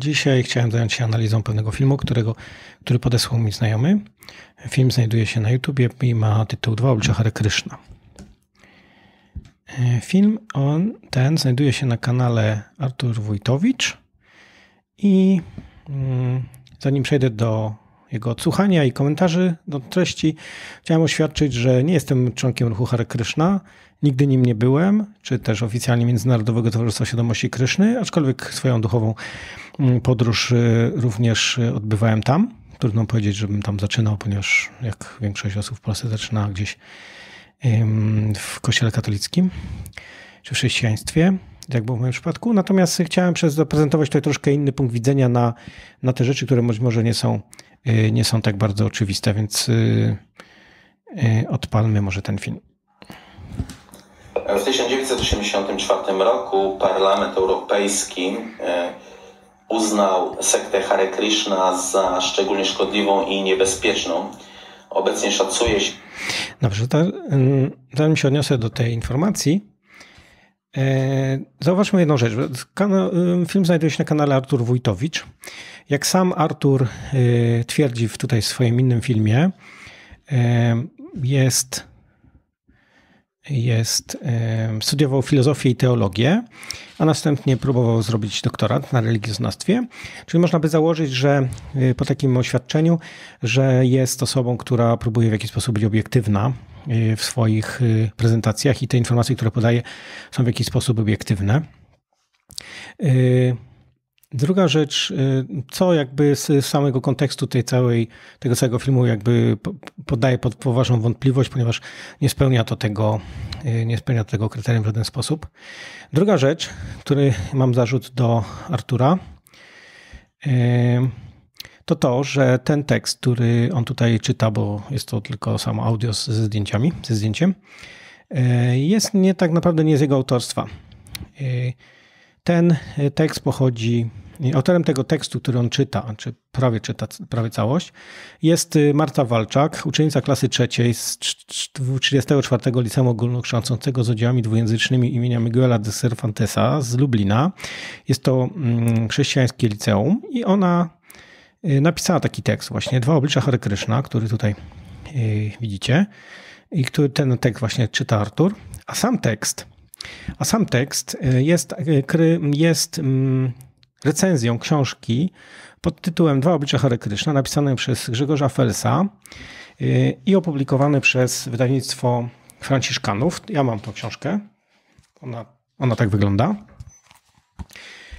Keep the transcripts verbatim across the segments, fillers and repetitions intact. Dzisiaj chciałem zająć się analizą pewnego filmu, którego, który podesłał mi znajomy. Film znajduje się na YouTubie i ma tytuł Dwa oblicze Hare Kryszna. Film on, ten znajduje się na kanale Artur Wójtowicz i mm, zanim przejdę do jego odsłuchania i komentarzy do treści, chciałem oświadczyć, że nie jestem członkiem ruchu Hare Kryszna, nigdy nim nie byłem, czy też oficjalnie Międzynarodowego Towarzystwa Świadomości Kryszny, aczkolwiek swoją duchową podróż również odbywałem tam. Trudno powiedzieć, żebym tam zaczynał, ponieważ jak większość osób w Polsce zaczyna gdzieś w kościele katolickim czy w chrześcijaństwie, jak było w moim przypadku. Natomiast chciałem zaprezentować tutaj troszkę inny punkt widzenia na, na te rzeczy, które może nie są, nie są tak bardzo oczywiste, więc odpalmy może ten film. W tysiąc dziewięćset osiemdziesiątym czwartym roku Parlament Europejski uznał sektę Hare Krishna za szczególnie szkodliwą i niebezpieczną. Obecnie szacuje się... Dobrze, zanim się odniosę do tej informacji, zauważmy jedną rzecz. Film znajduje się na kanale Artur Wójtowicz. Jak sam Artur twierdzi tutaj w swoim innym filmie, jest, jest, studiował filozofię i teologię, a następnie próbował zrobić doktorat na religioznawstwie. Czyli można by założyć, że po takim oświadczeniu, że jest osobą, która próbuje w jakiś sposób być obiektywna w swoich prezentacjach i te informacje, które podaje, są w jakiś sposób obiektywne. Druga rzecz, co jakby z samego kontekstu tej całej, tego całego filmu jakby podaje pod poważną wątpliwość, ponieważ nie spełnia to tego, nie spełnia tego kryterium w żaden sposób. Druga rzecz, który mam zarzut do Artura, to to, że ten tekst, który on tutaj czyta, bo jest to tylko samo audio ze zdjęciami, ze zdjęciem, jest nie, tak naprawdę nie z jego autorstwa. Ten tekst pochodzi, autorem tego tekstu, który on czyta, czy prawie czyta, prawie całość, jest Marta Walczak, uczennica klasy trzeciej z trzydziestego czwartego Liceum Ogólnokształcącego z oddziałami dwujęzycznymi imienia Miguela de Cervantesa z Lublina. Jest to chrześcijańskie liceum i ona napisała taki tekst właśnie, Dwa oblicza Hare Kryszna, który tutaj widzicie i który ten tekst właśnie czyta Artur, a sam tekst A sam tekst jest, jest recenzją książki pod tytułem Dwa oblicze Hare Kryszna, napisanej przez Grzegorza Felsa i opublikowanej przez wydawnictwo Franciszkanów. Ja mam tą książkę. Ona, ona tak wygląda.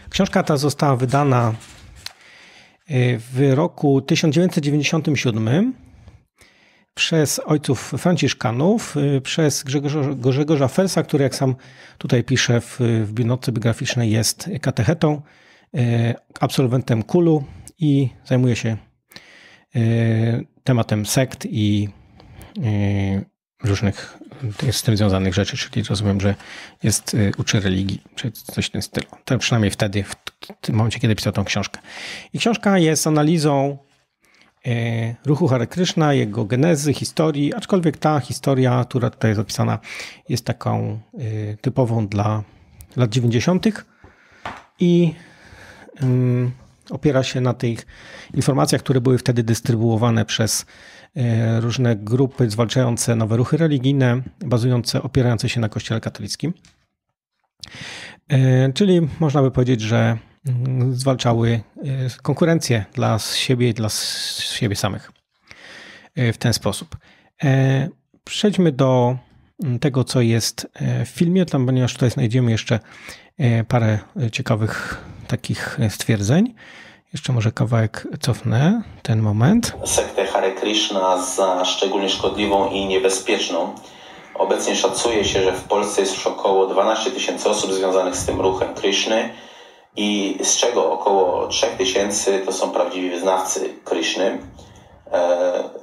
Książka ta została wydana w roku tysiąc dziewięćset dziewięćdziesiątym siódmym przez ojców Franciszkanów, przez Grzegorza Felsa, który jak sam tutaj pisze w, w bibliotece biograficznej jest katechetą, absolwentem K U L-u i zajmuje się tematem sekt i różnych z tym związanych rzeczy, czyli rozumiem, że jest uczy religii, czy coś w tym stylu. To przynajmniej wtedy, w tym momencie, kiedy pisał tą książkę. I książka jest analizą ruchu Hare Kryszna, jego genezy, historii, aczkolwiek ta historia, która tutaj jest opisana, jest taką typową dla lat dziewięćdziesiątych i opiera się na tych informacjach, które były wtedy dystrybuowane przez różne grupy zwalczające nowe ruchy religijne, bazujące, opierające się na kościele katolickim. Czyli można by powiedzieć, że zwalczały konkurencję dla siebie i dla siebie samych w ten sposób. Przejdźmy do tego, co jest w filmie, tam, ponieważ tutaj znajdziemy jeszcze parę ciekawych takich stwierdzeń. Jeszcze może kawałek cofnę ten moment. Sektę Hare Krishna za szczególnie szkodliwą i niebezpieczną. Obecnie szacuje się, że w Polsce jest już około dwanaście tysięcy osób związanych z tym ruchem Krishny, i z czego około trzy tysiące to są prawdziwi wyznawcy Kryszny,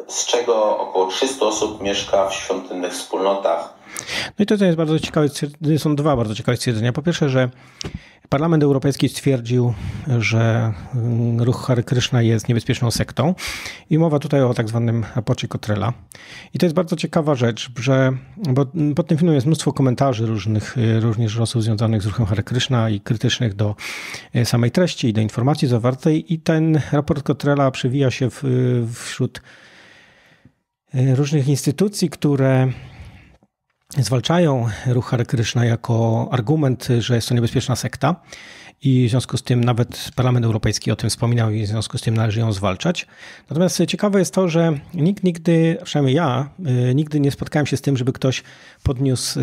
z czego około trzysta osób mieszka w świątynnych wspólnotach. No i to, co jest bardzo ciekawe, są dwa bardzo ciekawe stwierdzenia. Po pierwsze, że Parlament Europejski stwierdził, że ruch Hare Kryszna jest niebezpieczną sektą i mowa tutaj o tak zwanym raporcie Cottrella. I to jest bardzo ciekawa rzecz, że bo pod tym filmem jest mnóstwo komentarzy różnych, również osób związanych z ruchem Hare Kryszna i krytycznych do samej treści i do informacji zawartej, i ten raport Cottrella przewija się w, wśród różnych instytucji, które zwalczają ruch Hare Kryszna jako argument, że jest to niebezpieczna sekta, i w związku z tym nawet Parlament Europejski o tym wspominał i w związku z tym należy ją zwalczać. Natomiast ciekawe jest to, że nikt nigdy, przynajmniej ja, nigdy nie spotkałem się z tym, żeby ktoś podniósł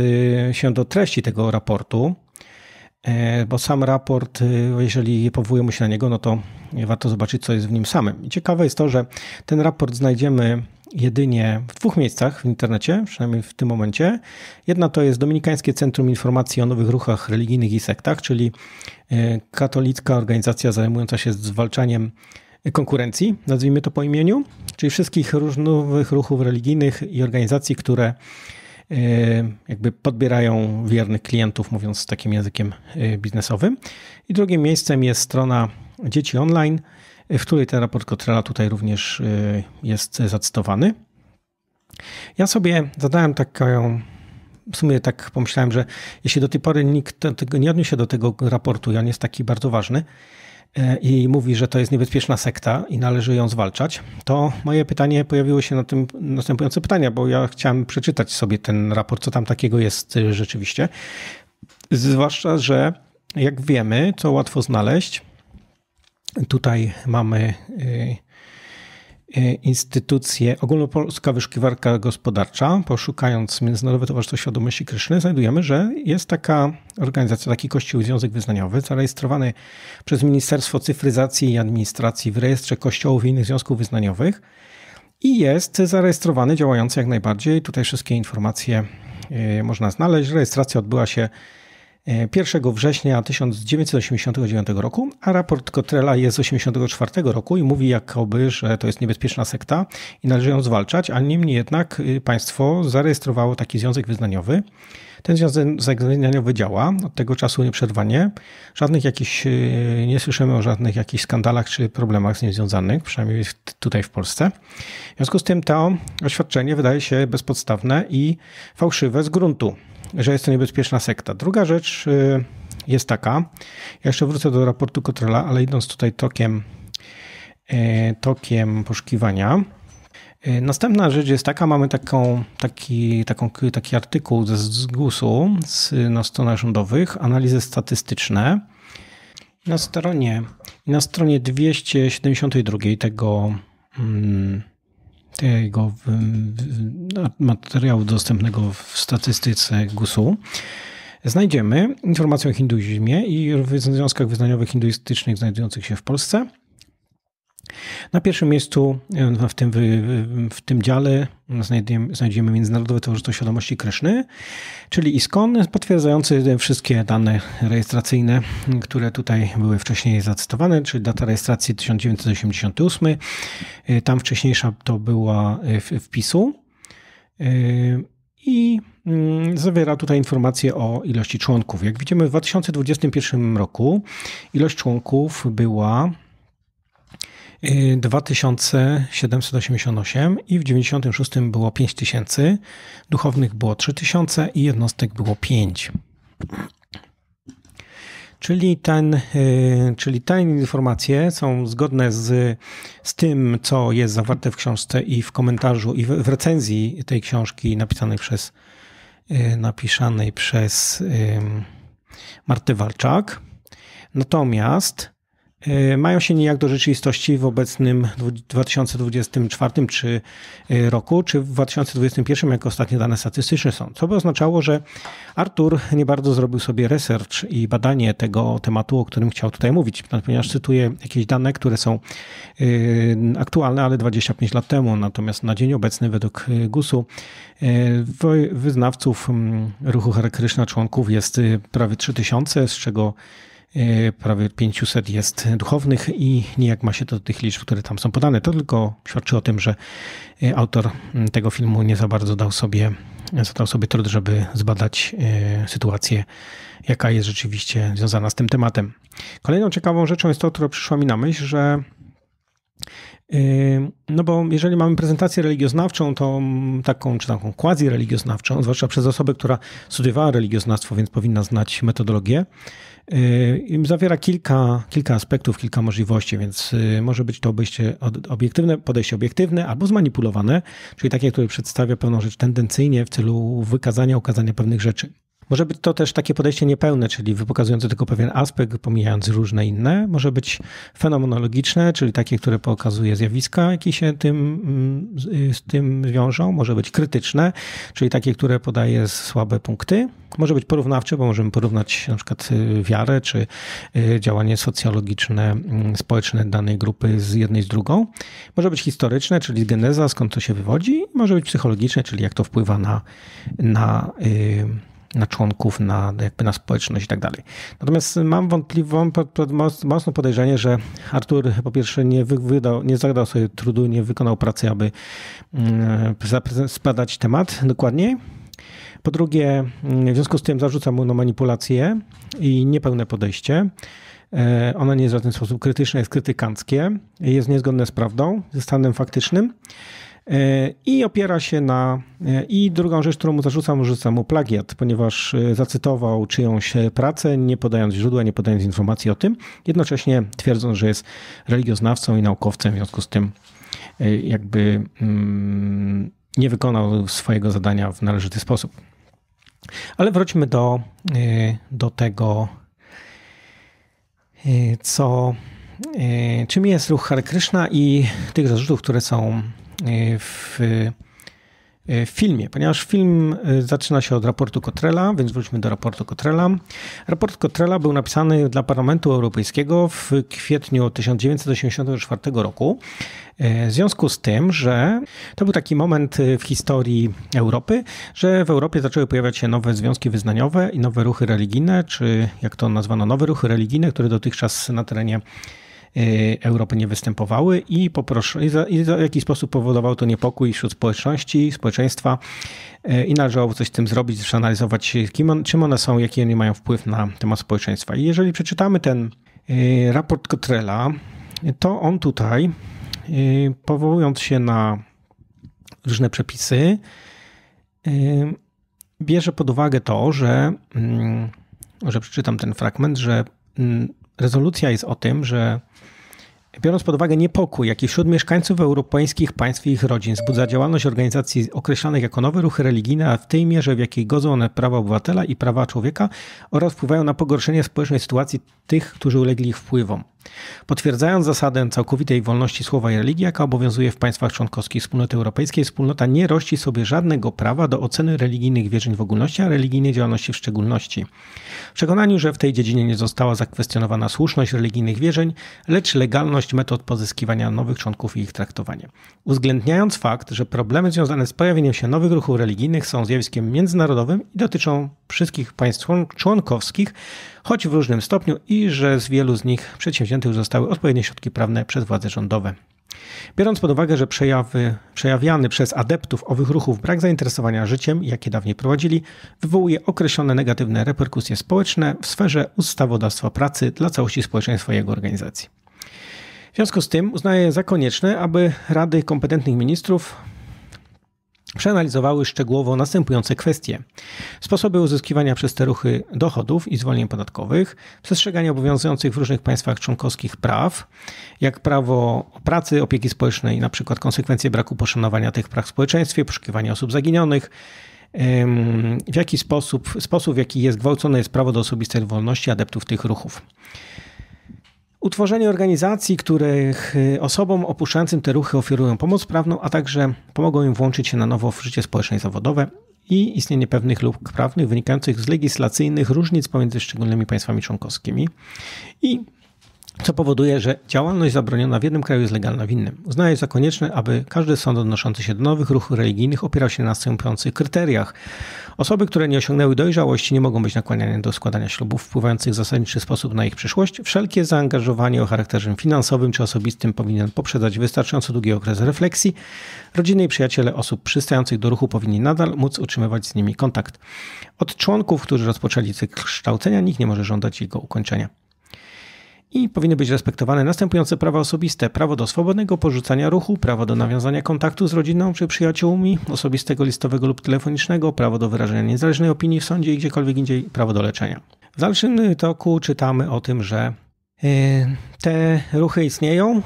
się do treści tego raportu, bo sam raport, jeżeli powołujemy się na niego, no to warto zobaczyć, co jest w nim samym. I ciekawe jest to, że ten raport znajdziemy jedynie w dwóch miejscach w internecie, przynajmniej w tym momencie. Jedna to jest Dominikańskie Centrum Informacji o Nowych Ruchach Religijnych i Sektach, czyli katolicka organizacja zajmująca się zwalczaniem konkurencji, nazwijmy to po imieniu, czyli wszystkich różnych ruchów religijnych i organizacji, które jakby podbierają wiernych klientów, mówiąc takim językiem biznesowym. I drugim miejscem jest strona Dzieci Online, w której ten raport Cottrella tutaj również jest zacytowany. Ja sobie zadałem taką, w sumie tak pomyślałem, że jeśli do tej pory nikt tego nie odniósł się do tego raportu i on jest taki bardzo ważny i mówi, że to jest niebezpieczna sekta i należy ją zwalczać, to moje pytanie pojawiło się na tym następujące pytania, bo ja chciałem przeczytać sobie ten raport, co tam takiego jest rzeczywiście. Zwłaszcza, że jak wiemy, co łatwo znaleźć, tutaj mamy instytucję Ogólnopolska Wyszukiwarka Gospodarcza. Poszukając Międzynarodowe Towarzystwo Świadomości Kryszny, znajdujemy, że jest taka organizacja, taki kościół i związek wyznaniowy zarejestrowany przez Ministerstwo Cyfryzacji i Administracji w rejestrze kościołów i innych związków wyznaniowych i jest zarejestrowany, działający jak najbardziej. Tutaj wszystkie informacje można znaleźć. Rejestracja odbyła się pierwszego września tysiąc dziewięćset osiemdziesiątego dziewiątego roku, a raport Cottrella jest z tysiąc dziewięćset osiemdziesiątego czwartego roku i mówi jakoby, że to jest niebezpieczna sekta i należy ją zwalczać, a niemniej jednak państwo zarejestrowało taki związek wyznaniowy. Ten związek wyznaniowy działa od tego czasu nieprzerwanie. Żadnych jakichś, nie słyszymy o żadnych jakichś skandalach czy problemach z nim związanych, przynajmniej tutaj w Polsce. W związku z tym to oświadczenie wydaje się bezpodstawne i fałszywe z gruntu, że jest to niebezpieczna sekta. Druga rzecz jest taka, ja jeszcze wrócę do raportu Cottrella, ale idąc tutaj tokiem, tokiem poszukiwania. Następna rzecz jest taka, mamy taką, taki, taką, taki artykuł z gusu z, na stronach rządowych, analizy statystyczne. Na stronie, na stronie dwieście siedemdziesiąt dwa tego, tego materiału dostępnego w statystyce gusu znajdziemy informację o hinduizmie i w związkach wyznaniowych hinduistycznych znajdujących się w Polsce. Na pierwszym miejscu w tym, w tym dziale znajdziemy, znajdziemy Międzynarodowe Towarzystwo Świadomości Kryszny, czyli ISKCON, potwierdzający wszystkie dane rejestracyjne, które tutaj były wcześniej zacytowane, czyli data rejestracji tysiąc dziewięćset osiemdziesiąty ósmy, tam wcześniejsza to była wpisu, i zawiera tutaj informacje o ilości członków. Jak widzimy, w dwa tysiące dwudziestym pierwszym roku ilość członków była dwa tysiące siedemset osiemdziesiąt osiem i w dziewięćdziesiątym szóstym było pięć tysięcy, duchownych było trzy tysiące i jednostek było pięć. Czyli, ten, czyli te informacje są zgodne z, z tym, co jest zawarte w książce i w komentarzu i w, w recenzji tej książki napisanej przez, napisanej przez Martę Walczak. Natomiast mają się nijak do rzeczywistości w obecnym dwa tysiące dwudziestym czwartym czy roku, czy w dwa tysiące dwudziestym pierwszym, jak ostatnie dane statystyczne są. Co by oznaczało, że Artur nie bardzo zrobił sobie research i badanie tego tematu, o którym chciał tutaj mówić, ponieważ cytuję jakieś dane, które są aktualne, ale dwadzieścia pięć lat temu. Natomiast na dzień obecny według gusu wyznawców ruchu Hare Kryszna, członków jest prawie trzy tysiące, z czego prawie pięćset jest duchownych i nijak ma się to do tych liczb, które tam są podane. To tylko świadczy o tym, że autor tego filmu nie za bardzo dał sobie, zadał sobie trud, żeby zbadać sytuację, jaka jest rzeczywiście związana z tym tematem. Kolejną ciekawą rzeczą jest to, która przyszła mi na myśl, że no bo jeżeli mamy prezentację religioznawczą, to taką czy taką quasi-religioznawczą, zwłaszcza przez osobę, która studiowała religioznawstwo, więc powinna znać metodologię, zawiera kilka, kilka aspektów, kilka możliwości, więc może być to obejście obiektywne, podejście obiektywne albo zmanipulowane, czyli takie, które przedstawia pewną rzecz tendencyjnie w celu wykazania, ukazania pewnych rzeczy. Może być to też takie podejście niepełne, czyli pokazujące tylko pewien aspekt, pomijając różne inne. Może być fenomenologiczne, czyli takie, które pokazuje zjawiska, jakie się tym, z tym wiążą. Może być krytyczne, czyli takie, które podaje słabe punkty. Może być porównawcze, bo możemy porównać na przykład wiarę czy działanie socjologiczne, społeczne danej grupy z jednej z drugą. Może być historyczne, czyli geneza, skąd to się wywodzi. Może być psychologiczne, czyli jak to wpływa na... na na członków, na, jakby na społeczność i tak dalej. Natomiast mam wątpliwą, mocno podejrzenie, że Artur po pierwsze nie, wydał, nie zadał sobie trudu, nie wykonał pracy, aby zbadać temat dokładniej. Po drugie, w związku z tym zarzuca mu no, manipulację i niepełne podejście. Ono nie jest w żaden sposób krytyczne, jest krytykanckie, jest niezgodne z prawdą, ze stanem faktycznym. I opiera się na... I drugą rzecz, którą mu zarzucam, rzucam mu plagiat, ponieważ zacytował czyjąś pracę, nie podając źródła, nie podając informacji o tym, jednocześnie twierdząc, że jest religioznawcą i naukowcem, w związku z tym jakby nie wykonał swojego zadania w należyty sposób. Ale wróćmy do, do tego, co, czym jest ruch Hare Krishna i tych zarzutów, które są W, w filmie, ponieważ film zaczyna się od raportu Cottrella, więc wróćmy do raportu Cottrella. Raport Cottrella był napisany dla Parlamentu Europejskiego w kwietniu tysiąc dziewięćset osiemdziesiątego czwartego roku. W związku z tym, że to był taki moment w historii Europy, że w Europie zaczęły pojawiać się nowe związki wyznaniowe i nowe ruchy religijne, czy jak to nazwano, nowe ruchy religijne, które dotychczas na terenie Europy nie występowały i, poproszę, i, za, i za, w jakiś sposób powodował to niepokój wśród społeczności, społeczeństwa i należało coś z tym zrobić, przeanalizować, kim on, czym one są, jaki oni mają wpływ na temat społeczeństwa. I jeżeli przeczytamy ten raport Cottrella, to on tutaj, powołując się na różne przepisy, bierze pod uwagę to, że, że przeczytam ten fragment, że rezolucja jest o tym, że biorąc pod uwagę niepokój, jaki wśród mieszkańców europejskich państw i ich rodzin wzbudza działalność organizacji określanych jako nowe ruchy religijne, a w tej mierze, w jakiej godzą one prawa obywatela i prawa człowieka oraz wpływają na pogorszenie społecznej sytuacji tych, którzy ulegli ich wpływom. Potwierdzając zasadę całkowitej wolności słowa i religii, jaka obowiązuje w państwach członkowskich Wspólnoty Europejskiej, wspólnota nie rości sobie żadnego prawa do oceny religijnych wierzeń w ogólności, a religijnej działalności w szczególności. W przekonaniu, że w tej dziedzinie nie została zakwestionowana słuszność religijnych wierzeń, lecz legalność metod pozyskiwania nowych członków i ich traktowanie. Uwzględniając fakt, że problemy związane z pojawieniem się nowych ruchów religijnych są zjawiskiem międzynarodowym i dotyczą wszystkich państw członkowskich, choć w różnym stopniu i że z wielu z nich przedsięwzięte już zostały odpowiednie środki prawne przez władze rządowe. Biorąc pod uwagę, że przejawy, przejawiany przez adeptów owych ruchów brak zainteresowania życiem, jakie dawniej prowadzili, wywołuje określone negatywne reperkusje społeczne w sferze ustawodawstwa pracy dla całości społeczeństwa i jego organizacji. W związku z tym uznaje za konieczne, aby Rady Kompetentnych Ministrów przeanalizowały szczegółowo następujące kwestie. Sposoby uzyskiwania przez te ruchy dochodów i zwolnień podatkowych, przestrzeganie obowiązujących w różnych państwach członkowskich praw, jak prawo pracy, opieki społecznej, na przykład konsekwencje braku poszanowania tych praw w społeczeństwie, poszukiwanie osób zaginionych, w jaki sposób, sposób w jaki jest gwałcone jest prawo do osobistej wolności adeptów tych ruchów. Utworzenie organizacji, których osobom opuszczającym te ruchy oferują pomoc prawną, a także pomogą im włączyć się na nowo w życie społeczne i zawodowe i istnienie pewnych luk prawnych wynikających z legislacyjnych różnic pomiędzy szczególnymi państwami członkowskimi i co powoduje, że działalność zabroniona w jednym kraju jest legalna w innym. Uznaje za konieczne, aby każdy sąd odnoszący się do nowych ruchów religijnych opierał się na następujących kryteriach. Osoby, które nie osiągnęły dojrzałości, nie mogą być nakłaniane do składania ślubów wpływających w zasadniczy sposób na ich przyszłość. Wszelkie zaangażowanie o charakterze finansowym czy osobistym powinien poprzedzać wystarczająco długi okres refleksji. Rodziny i przyjaciele osób przystających do ruchu powinni nadal móc utrzymywać z nimi kontakt. Od członków, którzy rozpoczęli cykl kształcenia, nikt nie może żądać jego ukończenia. I powinny być respektowane następujące prawa osobiste. Prawo do swobodnego porzucania ruchu, prawo do nawiązania kontaktu z rodziną czy przyjaciółmi, osobistego, listowego lub telefonicznego, prawo do wyrażenia niezależnej opinii w sądzie i gdziekolwiek indziej, prawo do leczenia. W dalszym toku czytamy o tym, że te ruchy istnieją,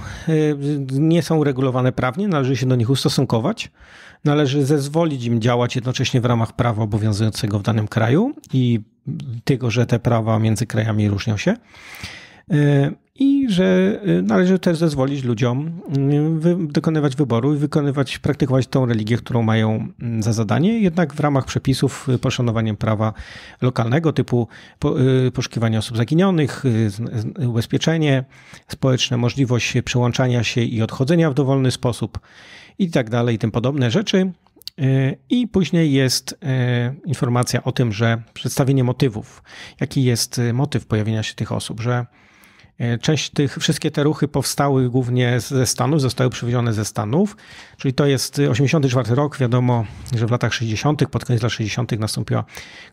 nie są regulowane prawnie, należy się do nich ustosunkować, należy zezwolić im działać jednocześnie w ramach prawa obowiązującego w danym kraju i tego, że te prawa między krajami różnią się. I że należy też zezwolić ludziom dokonywać wyboru i wykonywać, praktykować tą religię, którą mają za zadanie, jednak w ramach przepisów poszanowaniem prawa lokalnego typu poszukiwanie osób zaginionych, ubezpieczenie społeczne, możliwość przyłączania się i odchodzenia w dowolny sposób i tak dalej i tym podobne rzeczy. I później jest informacja o tym, że przedstawienie motywów, jaki jest motyw pojawienia się tych osób, że część tych, wszystkie te ruchy powstały głównie ze Stanów, zostały przywiezione ze Stanów, czyli to jest osiemdziesiąty czwarty rok. Wiadomo, że w latach sześćdziesiątych, pod koniec lat sześćdziesiątych nastąpiła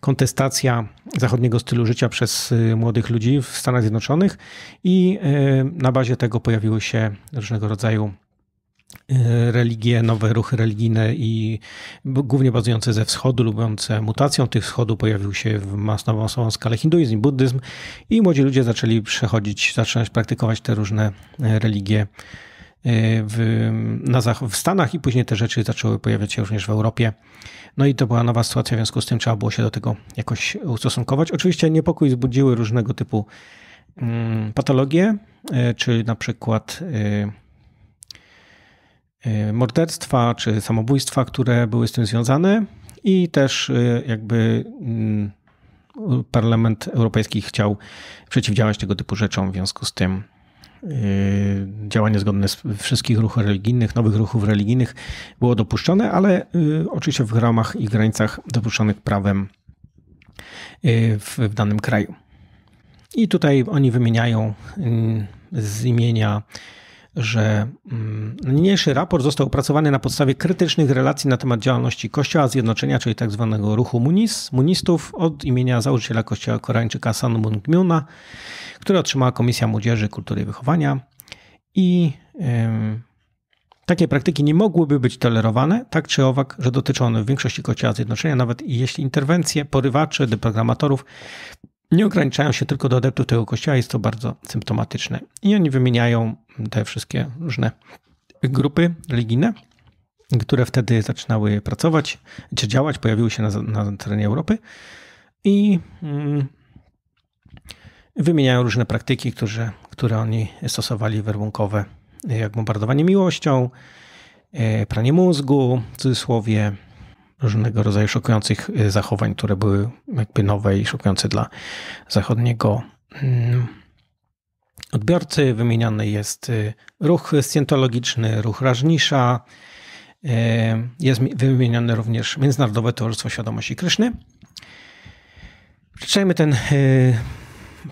kontestacja zachodniego stylu życia przez młodych ludzi w Stanach Zjednoczonych i na bazie tego pojawiły się różnego rodzaju religie, nowe ruchy religijne i głównie bazujące ze wschodu, lubiące mutacją tych wschodu, pojawił się w mas, na masową skalę hinduizm, buddyzm i młodzi ludzie zaczęli przechodzić, zaczynać praktykować te różne religie w, na, w Stanach i później te rzeczy zaczęły pojawiać się również w Europie. No i to była nowa sytuacja, w związku z tym trzeba było się do tego jakoś ustosunkować. Oczywiście niepokój wzbudziły różnego typu hmm, patologie, czy na przykład hmm, morderstwa czy samobójstwa, które były z tym związane i też jakby Parlament Europejski chciał przeciwdziałać tego typu rzeczom, w związku z tym działanie zgodne z wszystkich ruchów religijnych, nowych ruchów religijnych było dopuszczone, ale oczywiście w ramach i granicach dopuszczonych prawem w, w danym kraju. I tutaj oni wymieniają z imienia, że niniejszy raport został opracowany na podstawie krytycznych relacji na temat działalności Kościoła Zjednoczenia, czyli tak zwanego ruchu munis, munistów od imienia założyciela Kościoła Koreańczyka Sun Myung-miuna, który otrzymała Komisja Młodzieży, Kultury i Wychowania. I yy, takie praktyki nie mogłyby być tolerowane, tak czy owak, że dotyczą one w większości Kościoła Zjednoczenia, nawet jeśli interwencje porywaczy, deprogramatorów nie ograniczają się tylko do adeptów tego kościoła, jest to bardzo symptomatyczne. I oni wymieniają te wszystkie różne grupy religijne, które wtedy zaczynały pracować czy działać, pojawiły się na, na terenie Europy i mm, wymieniają różne praktyki, które, które oni stosowali werbunkowe, jak bombardowanie miłością, pranie mózgu, w cudzysłowie, różnego rodzaju szokujących zachowań, które były jakby nowe i szokujące dla zachodniego odbiorcy. Wymieniany jest ruch scjentologiczny, ruch Rajnisza. Jest wymienione również Międzynarodowe Towarzystwo Świadomości Kryszny. Przeczytajmy ten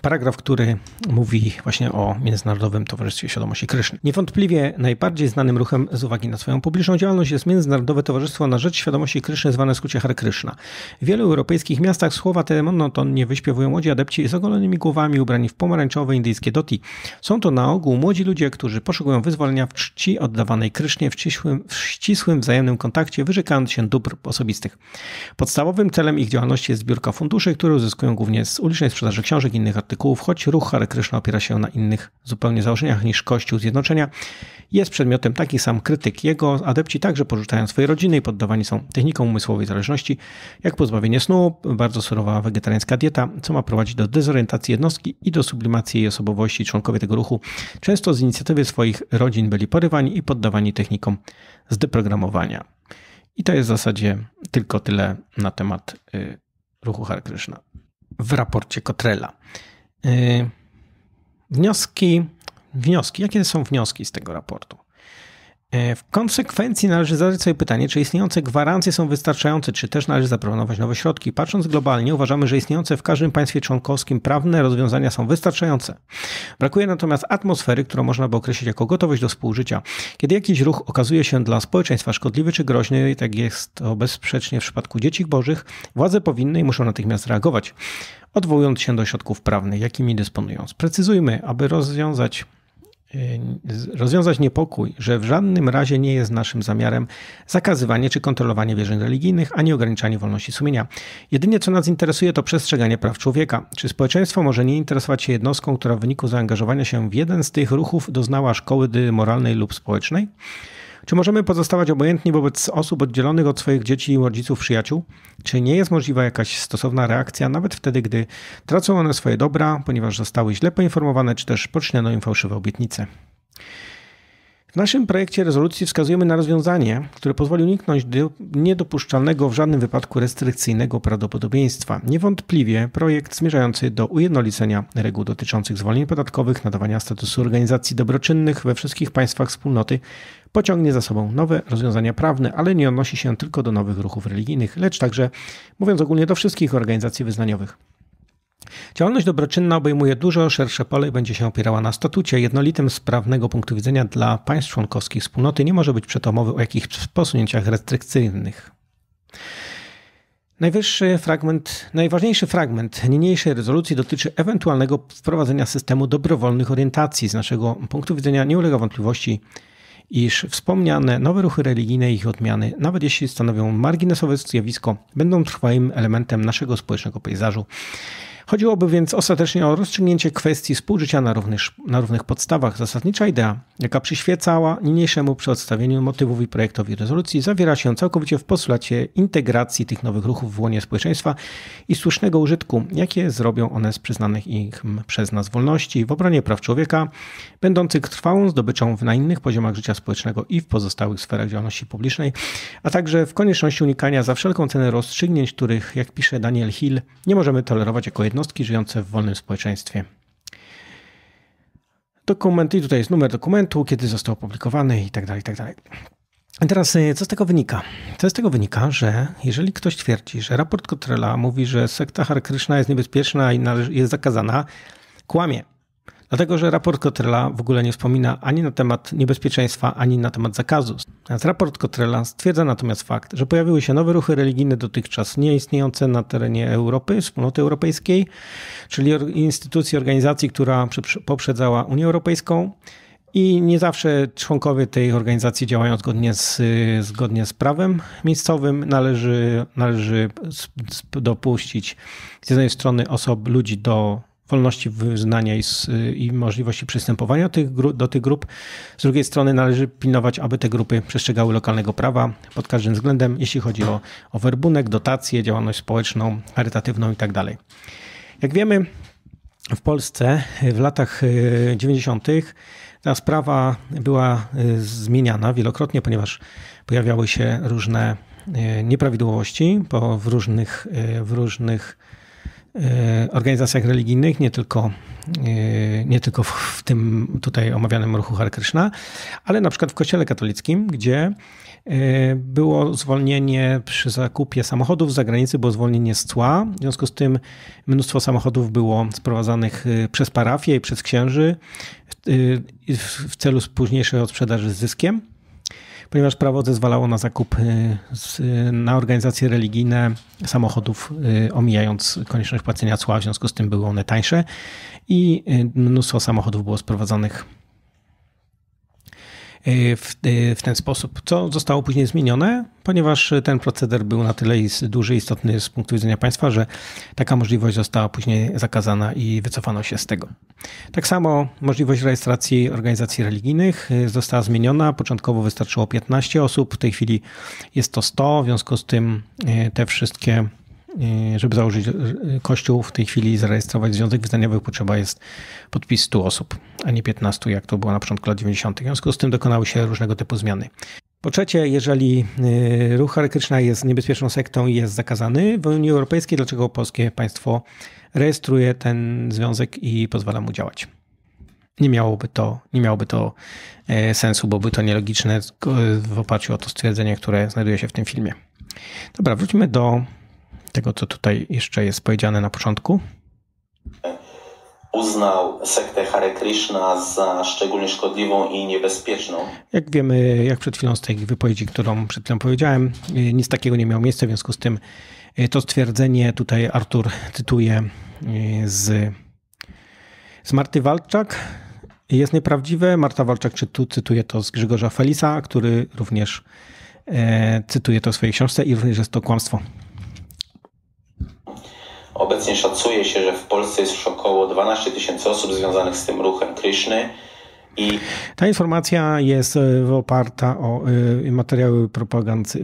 paragraf, który mówi właśnie o Międzynarodowym Towarzystwie Świadomości Kryszny. Niewątpliwie najbardziej znanym ruchem z uwagi na swoją publiczną działalność jest Międzynarodowe Towarzystwo na Rzecz Świadomości Kryszny, zwane w skrócie Hare Kryszna. W wielu europejskich miastach słowa te monotonnie wyśpiewują młodzi adepci z ogolonymi głowami, ubrani w pomarańczowe indyjskie dhoti. Są to na ogół młodzi ludzie, którzy poszukują wyzwolenia w czci oddawanej Krysznie w ścisłym, w ścisłym wzajemnym kontakcie, wyrzekając się dóbr osobistych. Podstawowym celem ich działalności jest zbiórka funduszy, które uzyskują głównie z ulicznej sprzedaży książek i innych artykułów, choć ruch Hare Kryszna opiera się na innych zupełnie założeniach niż Kościół Zjednoczenia, jest przedmiotem takich sam krytyk. Jego adepci także porzucają swoje rodziny i poddawani są technikom umysłowej zależności, jak pozbawienie snu, bardzo surowa wegetariańska dieta, co ma prowadzić do dezorientacji jednostki i do sublimacji jej osobowości. Członkowie tego ruchu często z inicjatywy swoich rodzin byli porywani i poddawani technikom zdeprogramowania. I to jest w zasadzie tylko tyle na temat y, ruchu Hare Kryszna w raporcie Cottrella. Wnioski, wnioski. Jakie są wnioski z tego raportu? W konsekwencji należy zadać sobie pytanie, czy istniejące gwarancje są wystarczające, czy też należy zaproponować nowe środki. Patrząc globalnie, uważamy, że istniejące w każdym państwie członkowskim prawne rozwiązania są wystarczające. Brakuje natomiast atmosfery, którą można by określić jako gotowość do współżycia. Kiedy jakiś ruch okazuje się dla społeczeństwa szkodliwy czy groźny, i tak jest to bezsprzecznie w przypadku dzieci bożych, władze powinny i muszą natychmiast reagować, odwołując się do środków prawnych, jakimi dysponują. Sprecyzujmy, aby rozwiązać Rozwiązać niepokój, że w żadnym razie nie jest naszym zamiarem zakazywanie czy kontrolowanie wierzeń religijnych, ani ograniczanie wolności sumienia. Jedynie co nas interesuje, to przestrzeganie praw człowieka. Czy społeczeństwo może nie interesować się jednostką, która w wyniku zaangażowania się w jeden z tych ruchów doznała szkody moralnej lub społecznej? Czy możemy pozostawać obojętni wobec osób oddzielonych od swoich dzieci i rodziców, przyjaciół? Czy nie jest możliwa jakaś stosowna reakcja, nawet wtedy, gdy tracą one swoje dobra, ponieważ zostały źle poinformowane, czy też poczyniano im fałszywe obietnice? W naszym projekcie rezolucji wskazujemy na rozwiązanie, które pozwoli uniknąć niedopuszczalnego w żadnym wypadku restrykcyjnego prawdopodobieństwa. Niewątpliwie projekt zmierzający do ujednolicenia reguł dotyczących zwolnień podatkowych, nadawania statusu organizacji dobroczynnych we wszystkich państwach wspólnoty pociągnie za sobą nowe rozwiązania prawne, ale nie odnosi się tylko do nowych ruchów religijnych, lecz także, mówiąc ogólnie, do wszystkich organizacji wyznaniowych. Działalność dobroczynna obejmuje dużo szersze pole i będzie się opierała na statucie. Jednolitym z prawnego punktu widzenia dla państw członkowskich wspólnoty nie może być przeto mowy o jakichś posunięciach restrykcyjnych. Najwyższy fragment, najważniejszy fragment niniejszej rezolucji dotyczy ewentualnego wprowadzenia systemu dobrowolnych orientacji. Z naszego punktu widzenia nie ulega wątpliwości, iż wspomniane nowe ruchy religijne i ich odmiany, nawet jeśli stanowią marginesowe zjawisko, będą trwałym elementem naszego społecznego pejzażu. Chodziłoby więc ostatecznie o rozstrzygnięcie kwestii współżycia na równych, na równych podstawach. Zasadnicza idea, jaka przyświecała niniejszemu przedstawieniu motywów i projektowi rezolucji, zawiera się całkowicie w postulacie integracji tych nowych ruchów w łonie społeczeństwa i słusznego użytku, jakie zrobią one z przyznanych im przez nas wolności w obronie praw człowieka, będących trwałą zdobyczą na innych poziomach życia społecznego i w pozostałych sferach działalności publicznej, a także w konieczności unikania za wszelką cenę rozstrzygnięć, których, jak pisze Daniel Hill, nie możemy tolerować jako jednostki żyjące w wolnym społeczeństwie. Dokument, i tutaj jest numer dokumentu, kiedy został opublikowany i tak dalej, i tak dalej. I teraz co z tego wynika? Co z tego wynika, że jeżeli ktoś twierdzi, że raport Cottrella mówi, że sekta Hare Kryszna jest niebezpieczna i jest zakazana, kłamie. Dlatego, że raport Cottrella w ogóle nie wspomina ani na temat niebezpieczeństwa, ani na temat zakazu. Natomiast raport Cottrella stwierdza natomiast fakt, że pojawiły się nowe ruchy religijne dotychczas nieistniejące na terenie Europy, Wspólnoty Europejskiej, czyli instytucji, organizacji, która poprzedzała Unię Europejską, i nie zawsze członkowie tej organizacji działają zgodnie z, zgodnie z prawem miejscowym. Należy, należy dopuścić z jednej strony osob, ludzi do wolności wyznania i, z, i możliwości przystępowania tych, do tych grup. Z drugiej strony należy pilnować, aby te grupy przestrzegały lokalnego prawa pod każdym względem, jeśli chodzi o, o werbunek, dotacje, działalność społeczną, charytatywną itd. Jak wiemy, w Polsce w latach dziewięćdziesiątych ta sprawa była zmieniana wielokrotnie, ponieważ pojawiały się różne nieprawidłowości po, w różnych, w różnych organizacjach religijnych, nie tylko, nie tylko w tym tutaj omawianym ruchu Hare Krishna, ale na przykład w Kościele katolickim, gdzie było zwolnienie przy zakupie samochodów z zagranicy, było zwolnienie z cła. W związku z tym mnóstwo samochodów było sprowadzanych przez parafię i przez księży w celu późniejszej odsprzedaży z zyskiem, ponieważ prawo zezwalało na zakup, na organizacje religijne samochodów, omijając konieczność płacenia cła, w związku z tym były one tańsze i mnóstwo samochodów było sprowadzanych w, w ten sposób, co zostało później zmienione, ponieważ ten proceder był na tyle duży i istotny z punktu widzenia państwa, że taka możliwość została później zakazana i wycofano się z tego. Tak samo możliwość rejestracji organizacji religijnych została zmieniona. Początkowo wystarczyło piętnaście osób, w tej chwili jest to sto, w związku z tym te wszystkie, żeby założyć kościół w tej chwili i zarejestrować związek wyznaniowy, potrzeba jest podpis stu osób, a nie piętnastu, jak to było na początku lat dziewięćdziesiątych. W związku z tym dokonały się różnego typu zmiany. Po trzecie, jeżeli ruch Hare Krishna jest niebezpieczną sektą i jest zakazany w Unii Europejskiej, dlaczego polskie państwo rejestruje ten związek i pozwala mu działać? nie miałoby to, nie miałoby to sensu, bo by to nielogiczne w oparciu o to stwierdzenie, które znajduje się w tym filmie. Dobra, wróćmy do tego, co tutaj jeszcze jest powiedziane na początku. Uznał sektę Hare Krishna za szczególnie szkodliwą i niebezpieczną. Jak wiemy, jak przed chwilą z tej wypowiedzi, którą przed chwilą powiedziałem, nic takiego nie miało miejsca, w związku z tym to stwierdzenie tutaj Artur cytuje z, z Marty Walczak. Jest nieprawdziwe. Marta Walczak cytuje to z Grzegorza Felisa, który również cytuje to w swojej książce i również jest to kłamstwo. Obecnie szacuje się, że w Polsce jest już około dwanaście tysięcy osób związanych z tym ruchem Krishny. I... Ta informacja jest oparta o materiały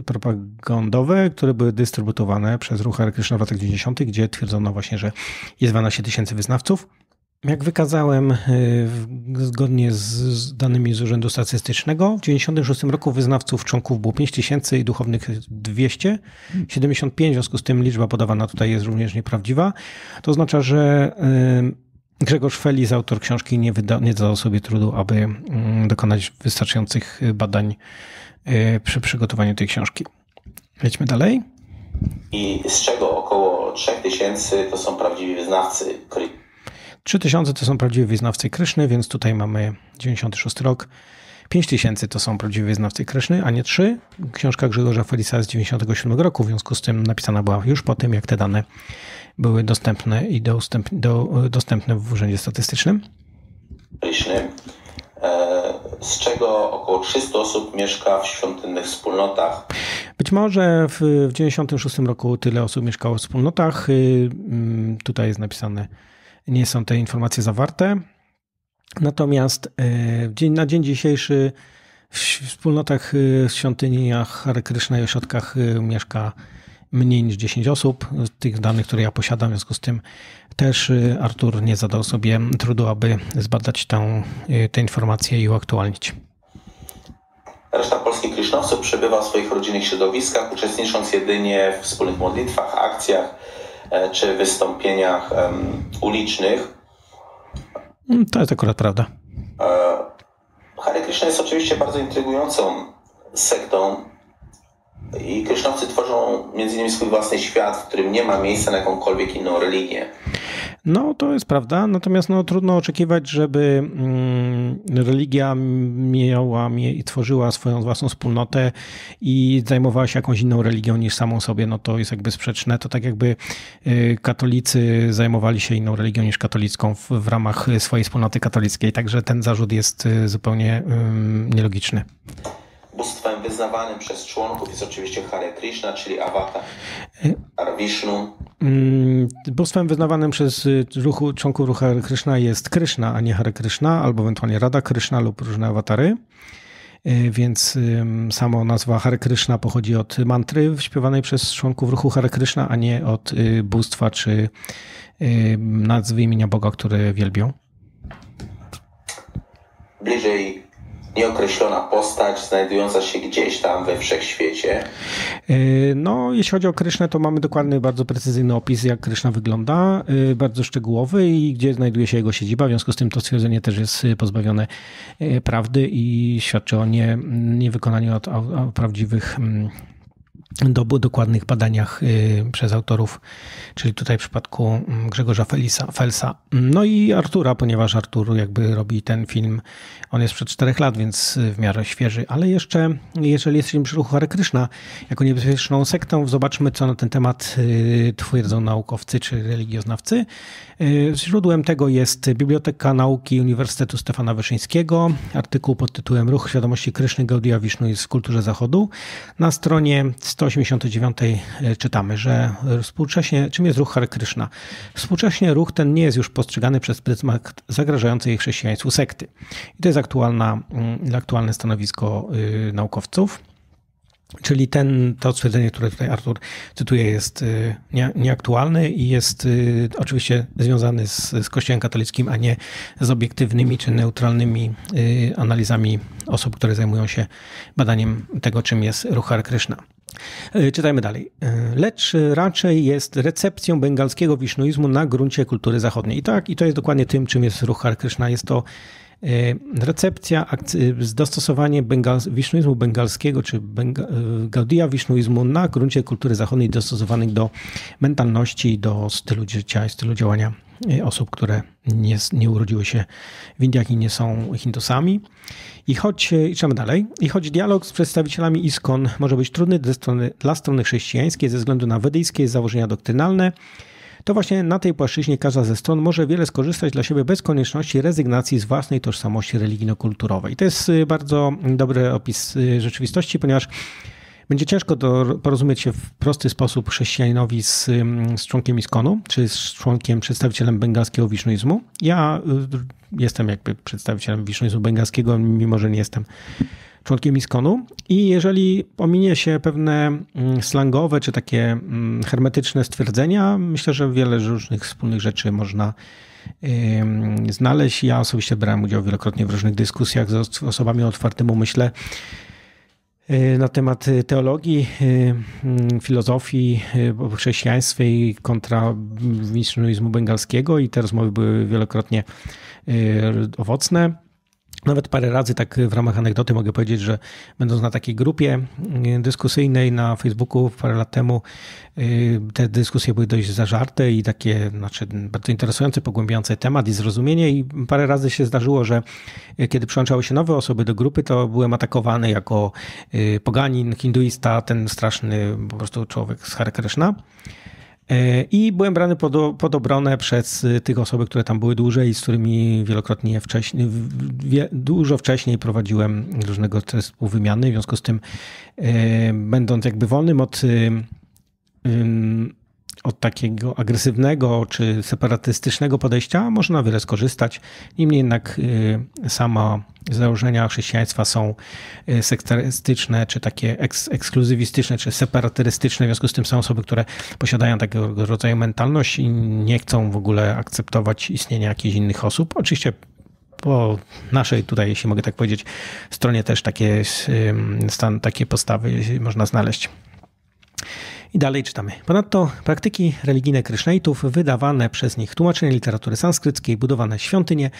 propagandowe, które były dystrybuowane przez ruch Hare Krishna w latach dziewięćdziesiątych, gdzie twierdzono właśnie, że jest dwanaście tysięcy wyznawców. Jak wykazałem, zgodnie z danymi z Urzędu Statystycznego, w tysiąc dziewięćset dziewięćdziesiątym szóstym roku wyznawców członków było pięć tysięcy i duchownych dwieście siedemdziesiąt pięć, w związku z tym liczba podawana tutaj jest również nieprawdziwa. To oznacza, że Grzegorz Felis, autor książki, nie, wyda, nie zadał sobie trudu, aby dokonać wystarczających badań przy przygotowaniu tej książki. Lećmy dalej. I z czego około trzy tysiące to są prawdziwi wyznawcy Kryszny. trzy tysiące to są prawdziwi wyznawcy Kryszny, więc tutaj mamy dziewięćdziesiąty szósty rok. pięć tysięcy to są prawdziwi wyznawcy Kryszny, a nie trzy. Książka Grzegorza Felisa z dziewięćdziesiątego siódmego roku, w związku z tym napisana była już po tym, jak te dane były dostępne i dostęp, do, dostępne w Urzędzie Statystycznym. Kryszny, z czego około trzysta osób mieszka w świątynnych wspólnotach. Być może w dziewięćdziesiątym szóstym roku tyle osób mieszkało w wspólnotach. Tutaj jest napisane... Nie są te informacje zawarte. Natomiast na dzień dzisiejszy w wspólnotach, w świątyniach Hare Krishna i ośrodkach mieszka mniej niż dziesięć osób. Z tych danych, które ja posiadam, w związku z tym też Artur nie zadał sobie trudu, aby zbadać tę, tę informację i uaktualnić. Reszta polskich krishnowców przebywa w swoich rodzinnych środowiskach, uczestnicząc jedynie w wspólnych modlitwach, akcjach czy wystąpieniach um, ulicznych. To jest akurat prawda. Hare Krishna jest oczywiście bardzo intrygującą sektą i krishnowcy tworzą między innymi swój własny świat, w którym nie ma miejsca na jakąkolwiek inną religię. No, to jest prawda, natomiast no, trudno oczekiwać, żeby mm, religia miała mie i tworzyła swoją własną wspólnotę i zajmowała się jakąś inną religią niż samą sobie. No to jest jakby sprzeczne. To tak jakby y, katolicy zajmowali się inną religią niż katolicką w, w ramach swojej wspólnoty katolickiej. Także ten zarzut jest y, zupełnie y, nielogiczny. Bóstwem wyznawanym przez członków jest oczywiście Hare Krishna, czyli Avatar, Vishnu. Bóstwem wyznawanym przez ruchu, członków ruchu Hare Krishna jest Krishna, a nie Hare Krishna, albo ewentualnie Radha Krishna lub różne awatary. Więc sama nazwa Hare Krishna pochodzi od mantry śpiewanej przez członków ruchu Hare Krishna, a nie od bóstwa czy nazwy imienia Boga, które wielbią. Bliżej nieokreślona postać znajdująca się gdzieś tam we wszechświecie. No, jeśli chodzi o Krysznę, to mamy dokładny, bardzo precyzyjny opis, jak Kryszna wygląda, bardzo szczegółowy i gdzie znajduje się jego siedziba. W związku z tym to stwierdzenie też jest pozbawione prawdy i świadczy o nie, niewykonaniu od, o, o prawdziwych, do, dokładnych badaniach przez autorów, czyli tutaj w przypadku Grzegorza Felisa, Felsa. No i Artura, ponieważ Artur jakby robi ten film, on jest sprzed czterech lat, więc w miarę świeży, ale jeszcze, jeżeli jesteśmy przy ruchu Hare Krishna jako niebezpieczną sektą, zobaczmy, co na ten temat twierdzą naukowcy czy religioznawcy. Źródłem tego jest Biblioteka Nauki Uniwersytetu Stefana Wyszyńskiego, artykuł pod tytułem Ruch Świadomości Kryszny, Gaudiya Wisznu jest w kulturze zachodu. Na stronie sto osiemdziesiątej dziewiątej czytamy, że współcześnie, czym jest ruch Hare Krishna? Współcześnie ruch ten nie jest już postrzegany przez pryzmat zagrażającej chrześcijaństwu sekty. I to jest aktualna, aktualne stanowisko naukowców. Czyli ten, to stwierdzenie, które tutaj Artur cytuje, jest nie, nieaktualne i jest oczywiście związane z, z Kościołem katolickim, a nie z obiektywnymi czy neutralnymi analizami osób, które zajmują się badaniem tego, czym jest ruch Hare Krishna. Czytajmy dalej. Lecz raczej jest recepcją bengalskiego wisznuizmu na gruncie kultury zachodniej. I tak, i to jest dokładnie tym, czym jest ruch Hare Krishna. Jest to recepcja, dostosowanie bengal, wisznuizmu bengalskiego czy benga, Gaudiya wisznuizmu na gruncie kultury zachodniej dostosowanej do mentalności, do stylu życia i stylu działania osób, które nie, nie urodziły się w Indiach i nie są Hindusami. I choć, i czemu dalej, i choć dialog z przedstawicielami ISKCON może być trudny dla strony, dla strony chrześcijańskiej ze względu na wedyjskie założenia doktrynalne, to właśnie na tej płaszczyźnie każda ze stron może wiele skorzystać dla siebie bez konieczności rezygnacji z własnej tożsamości religijno-kulturowej. To jest bardzo dobry opis rzeczywistości, ponieważ będzie ciężko do, porozumieć się w prosty sposób chrześcijaninowi z, z członkiem ISKCON-u, czy z członkiem, przedstawicielem bengalskiego wisznuizmu. Ja jestem jakby przedstawicielem wisznuizmu bengalskiego, mimo że nie jestem członkiem ISKCON-u. I jeżeli pominie się pewne slangowe czy takie hermetyczne stwierdzenia, myślę, że wiele różnych wspólnych rzeczy można yy, znaleźć. Ja osobiście brałem udział wielokrotnie w różnych dyskusjach z osobami o otwartym umyśle na temat teologii, filozofii, chrześcijaństwa i kontra wisznuizmu bengalskiego, i te rozmowy były wielokrotnie owocne. Nawet parę razy tak w ramach anegdoty mogę powiedzieć, że będąc na takiej grupie dyskusyjnej na Facebooku parę lat temu, te dyskusje były dość zażarte i takie, znaczy, bardzo interesujące, pogłębiające temat i zrozumienie, i parę razy się zdarzyło, że kiedy przyłączały się nowe osoby do grupy, to byłem atakowany jako poganin, hinduista, ten straszny po prostu człowiek z Hare Krishna. I byłem brany pod, pod obronę przez tych osoby, które tam były dłużej i z którymi wielokrotnie wcześniej, wie, dużo wcześniej prowadziłem różnego typu wymiany. W związku z tym, e, będąc jakby wolnym od, e, od takiego agresywnego czy separatystycznego podejścia, można wiele skorzystać. Niemniej jednak e, sama założenia chrześcijaństwa są sektarystyczne, czy takie eks ekskluzywistyczne, czy separatystyczne. W związku z tym są osoby, które posiadają takiego rodzaju mentalność i nie chcą w ogóle akceptować istnienia jakichś innych osób. Oczywiście po naszej tutaj, jeśli mogę tak powiedzieć, stronie też takie, stan, takie postawy można znaleźć. I dalej czytamy. Ponadto praktyki religijne Krishnaitów, wydawane przez nich tłumaczenie literatury sanskryckiej, budowane świątynie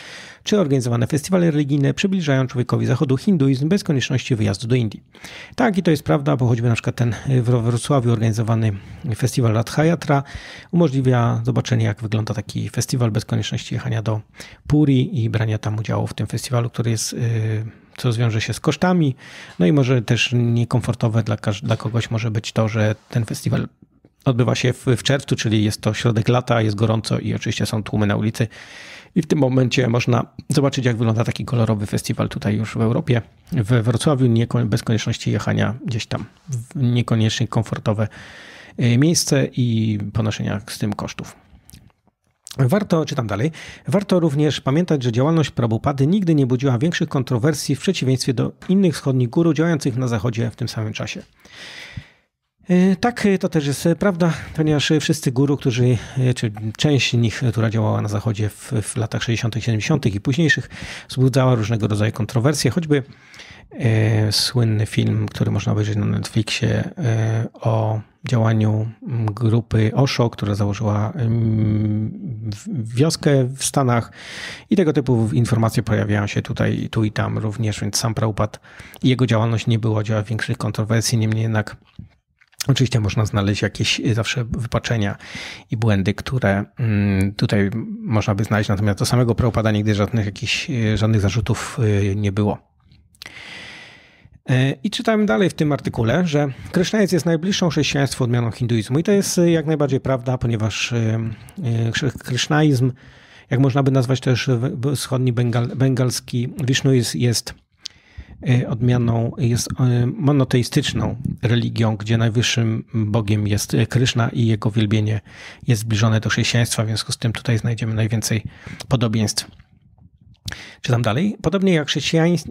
czy organizowane festiwale religijne przybliżają człowiekowi zachodu hinduizm bez konieczności wyjazdu do Indii. Tak, i to jest prawda, bo choćby na przykład ten w Wrocławiu organizowany festiwal Ratha Yatra umożliwia zobaczenie, jak wygląda taki festiwal bez konieczności jechania do Puri i brania tam udziału w tym festiwalu, który jest... Yy, co zwiąże się z kosztami, no i może też niekomfortowe dla, dla kogoś może być to, że ten festiwal odbywa się w, w czerwcu, czyli jest to środek lata, jest gorąco i oczywiście są tłumy na ulicy. I w tym momencie można zobaczyć, jak wygląda taki kolorowy festiwal tutaj już w Europie, we Wrocławiu, nie, bez konieczności jechania gdzieś tam w niekoniecznie komfortowe miejsce i ponoszenia z tym kosztów. Warto, czytam dalej, warto również pamiętać, że działalność Prabhupady nigdy nie budziła większych kontrowersji w przeciwieństwie do innych wschodnich guru działających na zachodzie w tym samym czasie. Tak, to też jest prawda, ponieważ wszyscy guru, którzy, czy część nich, która działała na zachodzie w, w latach sześćdziesiątych, siedemdziesiątych i późniejszych, wzbudzała różnego rodzaju kontrowersje, choćby e, słynny film, który można obejrzeć na Netflixie, e, o działaniu grupy Osho, która założyła wioskę w Stanach, i tego typu informacje pojawiają się tutaj, tu i tam również, więc sam Prabhupada i jego działalność nie budziła większych kontrowersji, niemniej jednak oczywiście można znaleźć jakieś zawsze wypaczenia i błędy, które tutaj można by znaleźć, natomiast do samego Prabhupada nigdy żadnych, jakichś, żadnych zarzutów nie było. I czytałem dalej w tym artykule, że krysztańizm jest najbliższą chrześcijaństwu odmianą hinduizmu, i to jest jak najbardziej prawda, ponieważ krysztańizm, jak można by nazwać też wschodni bengal, bengalski wisznuizm, jest odmianą, jest monoteistyczną religią, gdzie najwyższym bogiem jest Kryszna i jego wielbienie jest zbliżone do chrześcijaństwa, w związku z tym tutaj znajdziemy najwięcej podobieństw. Czytam dalej. Podobnie jak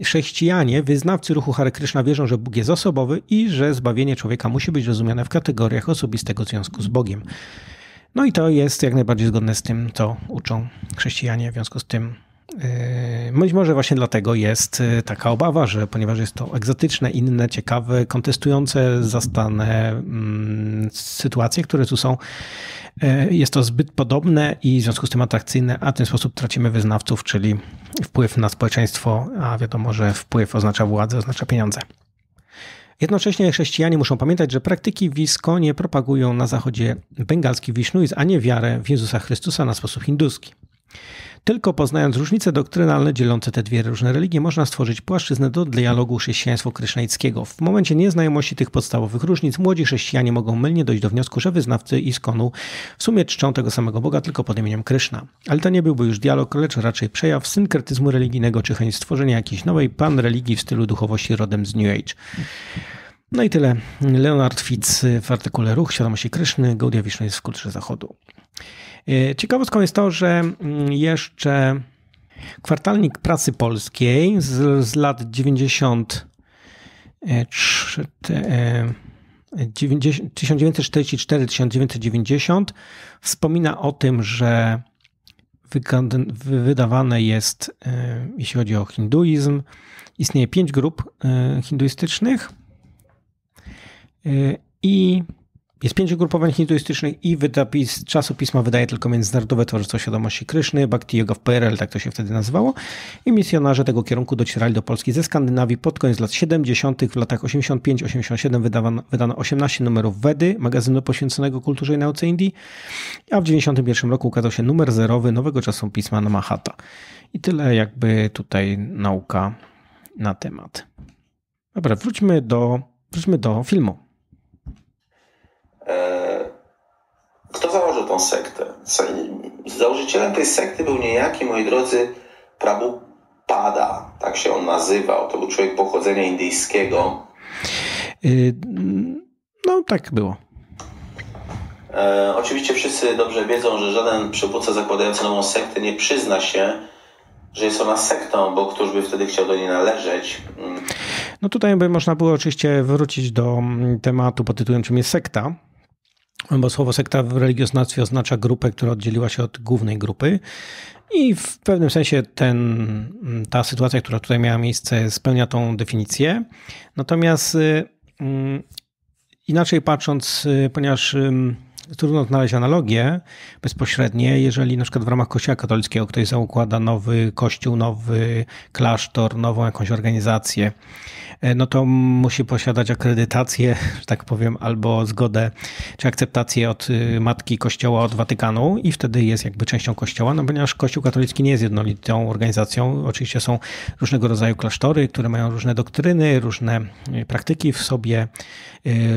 chrześcijanie, wyznawcy ruchu Hare Krishna wierzą, że Bóg jest osobowy i że zbawienie człowieka musi być rozumiane w kategoriach osobistego związku z Bogiem. No i to jest jak najbardziej zgodne z tym, co uczą chrześcijanie. W związku z tym Być może właśnie dlatego jest taka obawa, że ponieważ jest to egzotyczne, inne, ciekawe, kontestujące zastane mm, sytuacje, które tu są, jest to zbyt podobne i w związku z tym atrakcyjne, a w ten sposób tracimy wyznawców, czyli wpływ na społeczeństwo, a wiadomo, że wpływ oznacza władzę, oznacza pieniądze. Jednocześnie chrześcijanie muszą pamiętać, że praktyki wiskonie propagują na zachodzie bengalski wisznuizm, a nie wiarę w Jezusa Chrystusa na sposób hinduski. Tylko poznając różnice doktrynalne dzielące te dwie różne religie, można stworzyć płaszczyznę do dialogu chrześcijaństwo-krysznaickiego. W momencie nieznajomości tych podstawowych różnic młodzi chrześcijanie mogą mylnie dojść do wniosku, że wyznawcy Iskonu w sumie czczą tego samego Boga, tylko pod imieniem Kryszna. Ale to nie byłby już dialog, lecz raczej przejaw synkretyzmu religijnego czy chęć stworzenia jakiejś nowej panreligii w stylu duchowości rodem z New Age. No i tyle. Leonard Fitz w artykule Ruch świadomości Kryszny, Gaudiya Vishnu jest w kulturze Zachodu. Ciekawostką jest to, że jeszcze kwartalnik Prasy Polskiej z, z lat tysiąc dziewięćset czterdziesty czwarty do tysiąc dziewięćset dziewięćdziesiątego wspomina o tym, że wydawane jest, jeśli chodzi o hinduizm, istnieje pięć grup hinduistycznych i jest pięć ugrupowań hinduistycznych i wydapis, czasopisma wydaje tylko Międzynarodowe Towarzystwo Świadomości Kryszny, Bhakti Yoga w P R L, tak to się wtedy nazywało. I misjonarze tego kierunku docierali do Polski ze Skandynawii pod koniec lat siedemdziesiątych. W latach osiemdziesiątym piątym do osiemdziesiątego siódmego wydawano, wydano osiemnaście numerów Wedy, magazynu poświęconego kulturze i nauce Indii, a w dziewięćdziesiątym pierwszym roku ukazał się numer zerowy nowego czasopisma Namahata. I tyle jakby tutaj nauka na temat. Dobra, wróćmy do, wróćmy do filmu. Kto założył tą sektę? Założycielem tej sekty był niejaki, moi drodzy, Prabhupada. Tak się on nazywał. To był człowiek pochodzenia indyjskiego. No tak było. E, oczywiście wszyscy dobrze wiedzą, że żaden przywódca zakładający nową sektę nie przyzna się, że jest ona sektą, bo któż by wtedy chciał do niej należeć? No tutaj by można było oczywiście wrócić do tematu pod tytułem czym jest sekta, bo słowo sekta w religioznawstwie oznacza grupę, która oddzieliła się od głównej grupy i w pewnym sensie ten, ta sytuacja, która tutaj miała miejsce, spełnia tą definicję. Natomiast inaczej patrząc, ponieważ trudno znaleźć analogię bezpośrednie, jeżeli na przykład w ramach Kościoła katolickiego ktoś zaukłada nowy kościół, nowy klasztor, nową jakąś organizację, no to musi posiadać akredytację, że tak powiem, albo zgodę czy akceptację od matki Kościoła, od Watykanu i wtedy jest jakby częścią Kościoła, no ponieważ Kościół katolicki nie jest jednolitą organizacją. Oczywiście są różnego rodzaju klasztory, które mają różne doktryny, różne praktyki w sobie,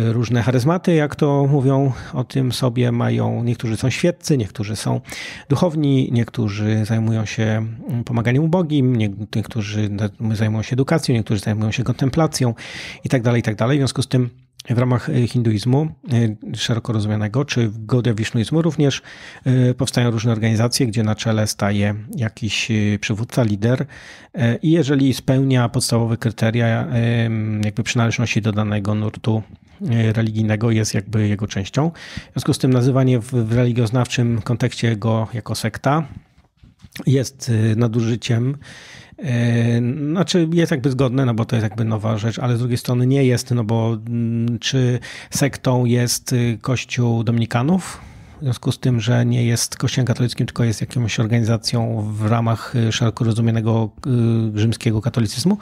różne charyzmaty, jak to mówią o tym sobie mają, niektórzy są świeccy, niektórzy są duchowni, niektórzy zajmują się pomaganiem ubogim, niektórzy zajmują się edukacją, niektórzy zajmują się kontemplacją i tak dalej, i tak dalej. W związku z tym w ramach hinduizmu szeroko rozumianego, czy w Gaudiya Wisznuizmu również powstają różne organizacje, gdzie na czele staje jakiś przywódca, lider i jeżeli spełnia podstawowe kryteria jakby przynależności do danego nurtu religijnego, jest jakby jego częścią. W związku z tym nazywanie w religioznawczym kontekście go jako sekta jest nadużyciem. Znaczy jest jakby zgodne, no bo to jest jakby nowa rzecz, ale z drugiej strony nie jest, no bo czy sektą jest Kościół Dominikanów? W związku z tym, że nie jest Kościołem katolickim, tylko jest jakąś organizacją w ramach szeroko rozumianego rzymskiego katolicyzmu,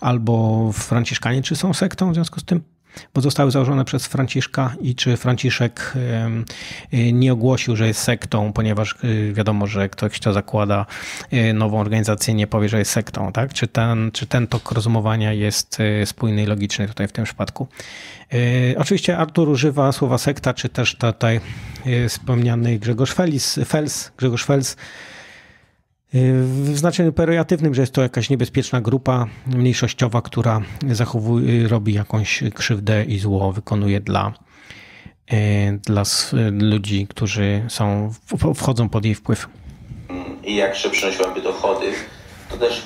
albo Franciszkanie, czy są sektą w związku z tym? Bo zostały założone przez Franciszka i czy Franciszek nie ogłosił, że jest sektą, ponieważ wiadomo, że ktoś, kto zakłada nową organizację, nie powie, że jest sektą, tak? Czy ten, czy ten tok rozumowania jest spójny i logiczny tutaj w tym przypadku? Oczywiście Artur używa słowa sekta, czy też tutaj wspomniany Grzegorz Fels, Fels, Grzegorz Fels, w znaczeniu perojatywnym, że jest to jakaś niebezpieczna grupa mniejszościowa, która zachowuje, robi jakąś krzywdę i zło wykonuje dla, dla ludzi, którzy są, wchodzą pod jej wpływ. I jakże przynosiłaby dochody, to też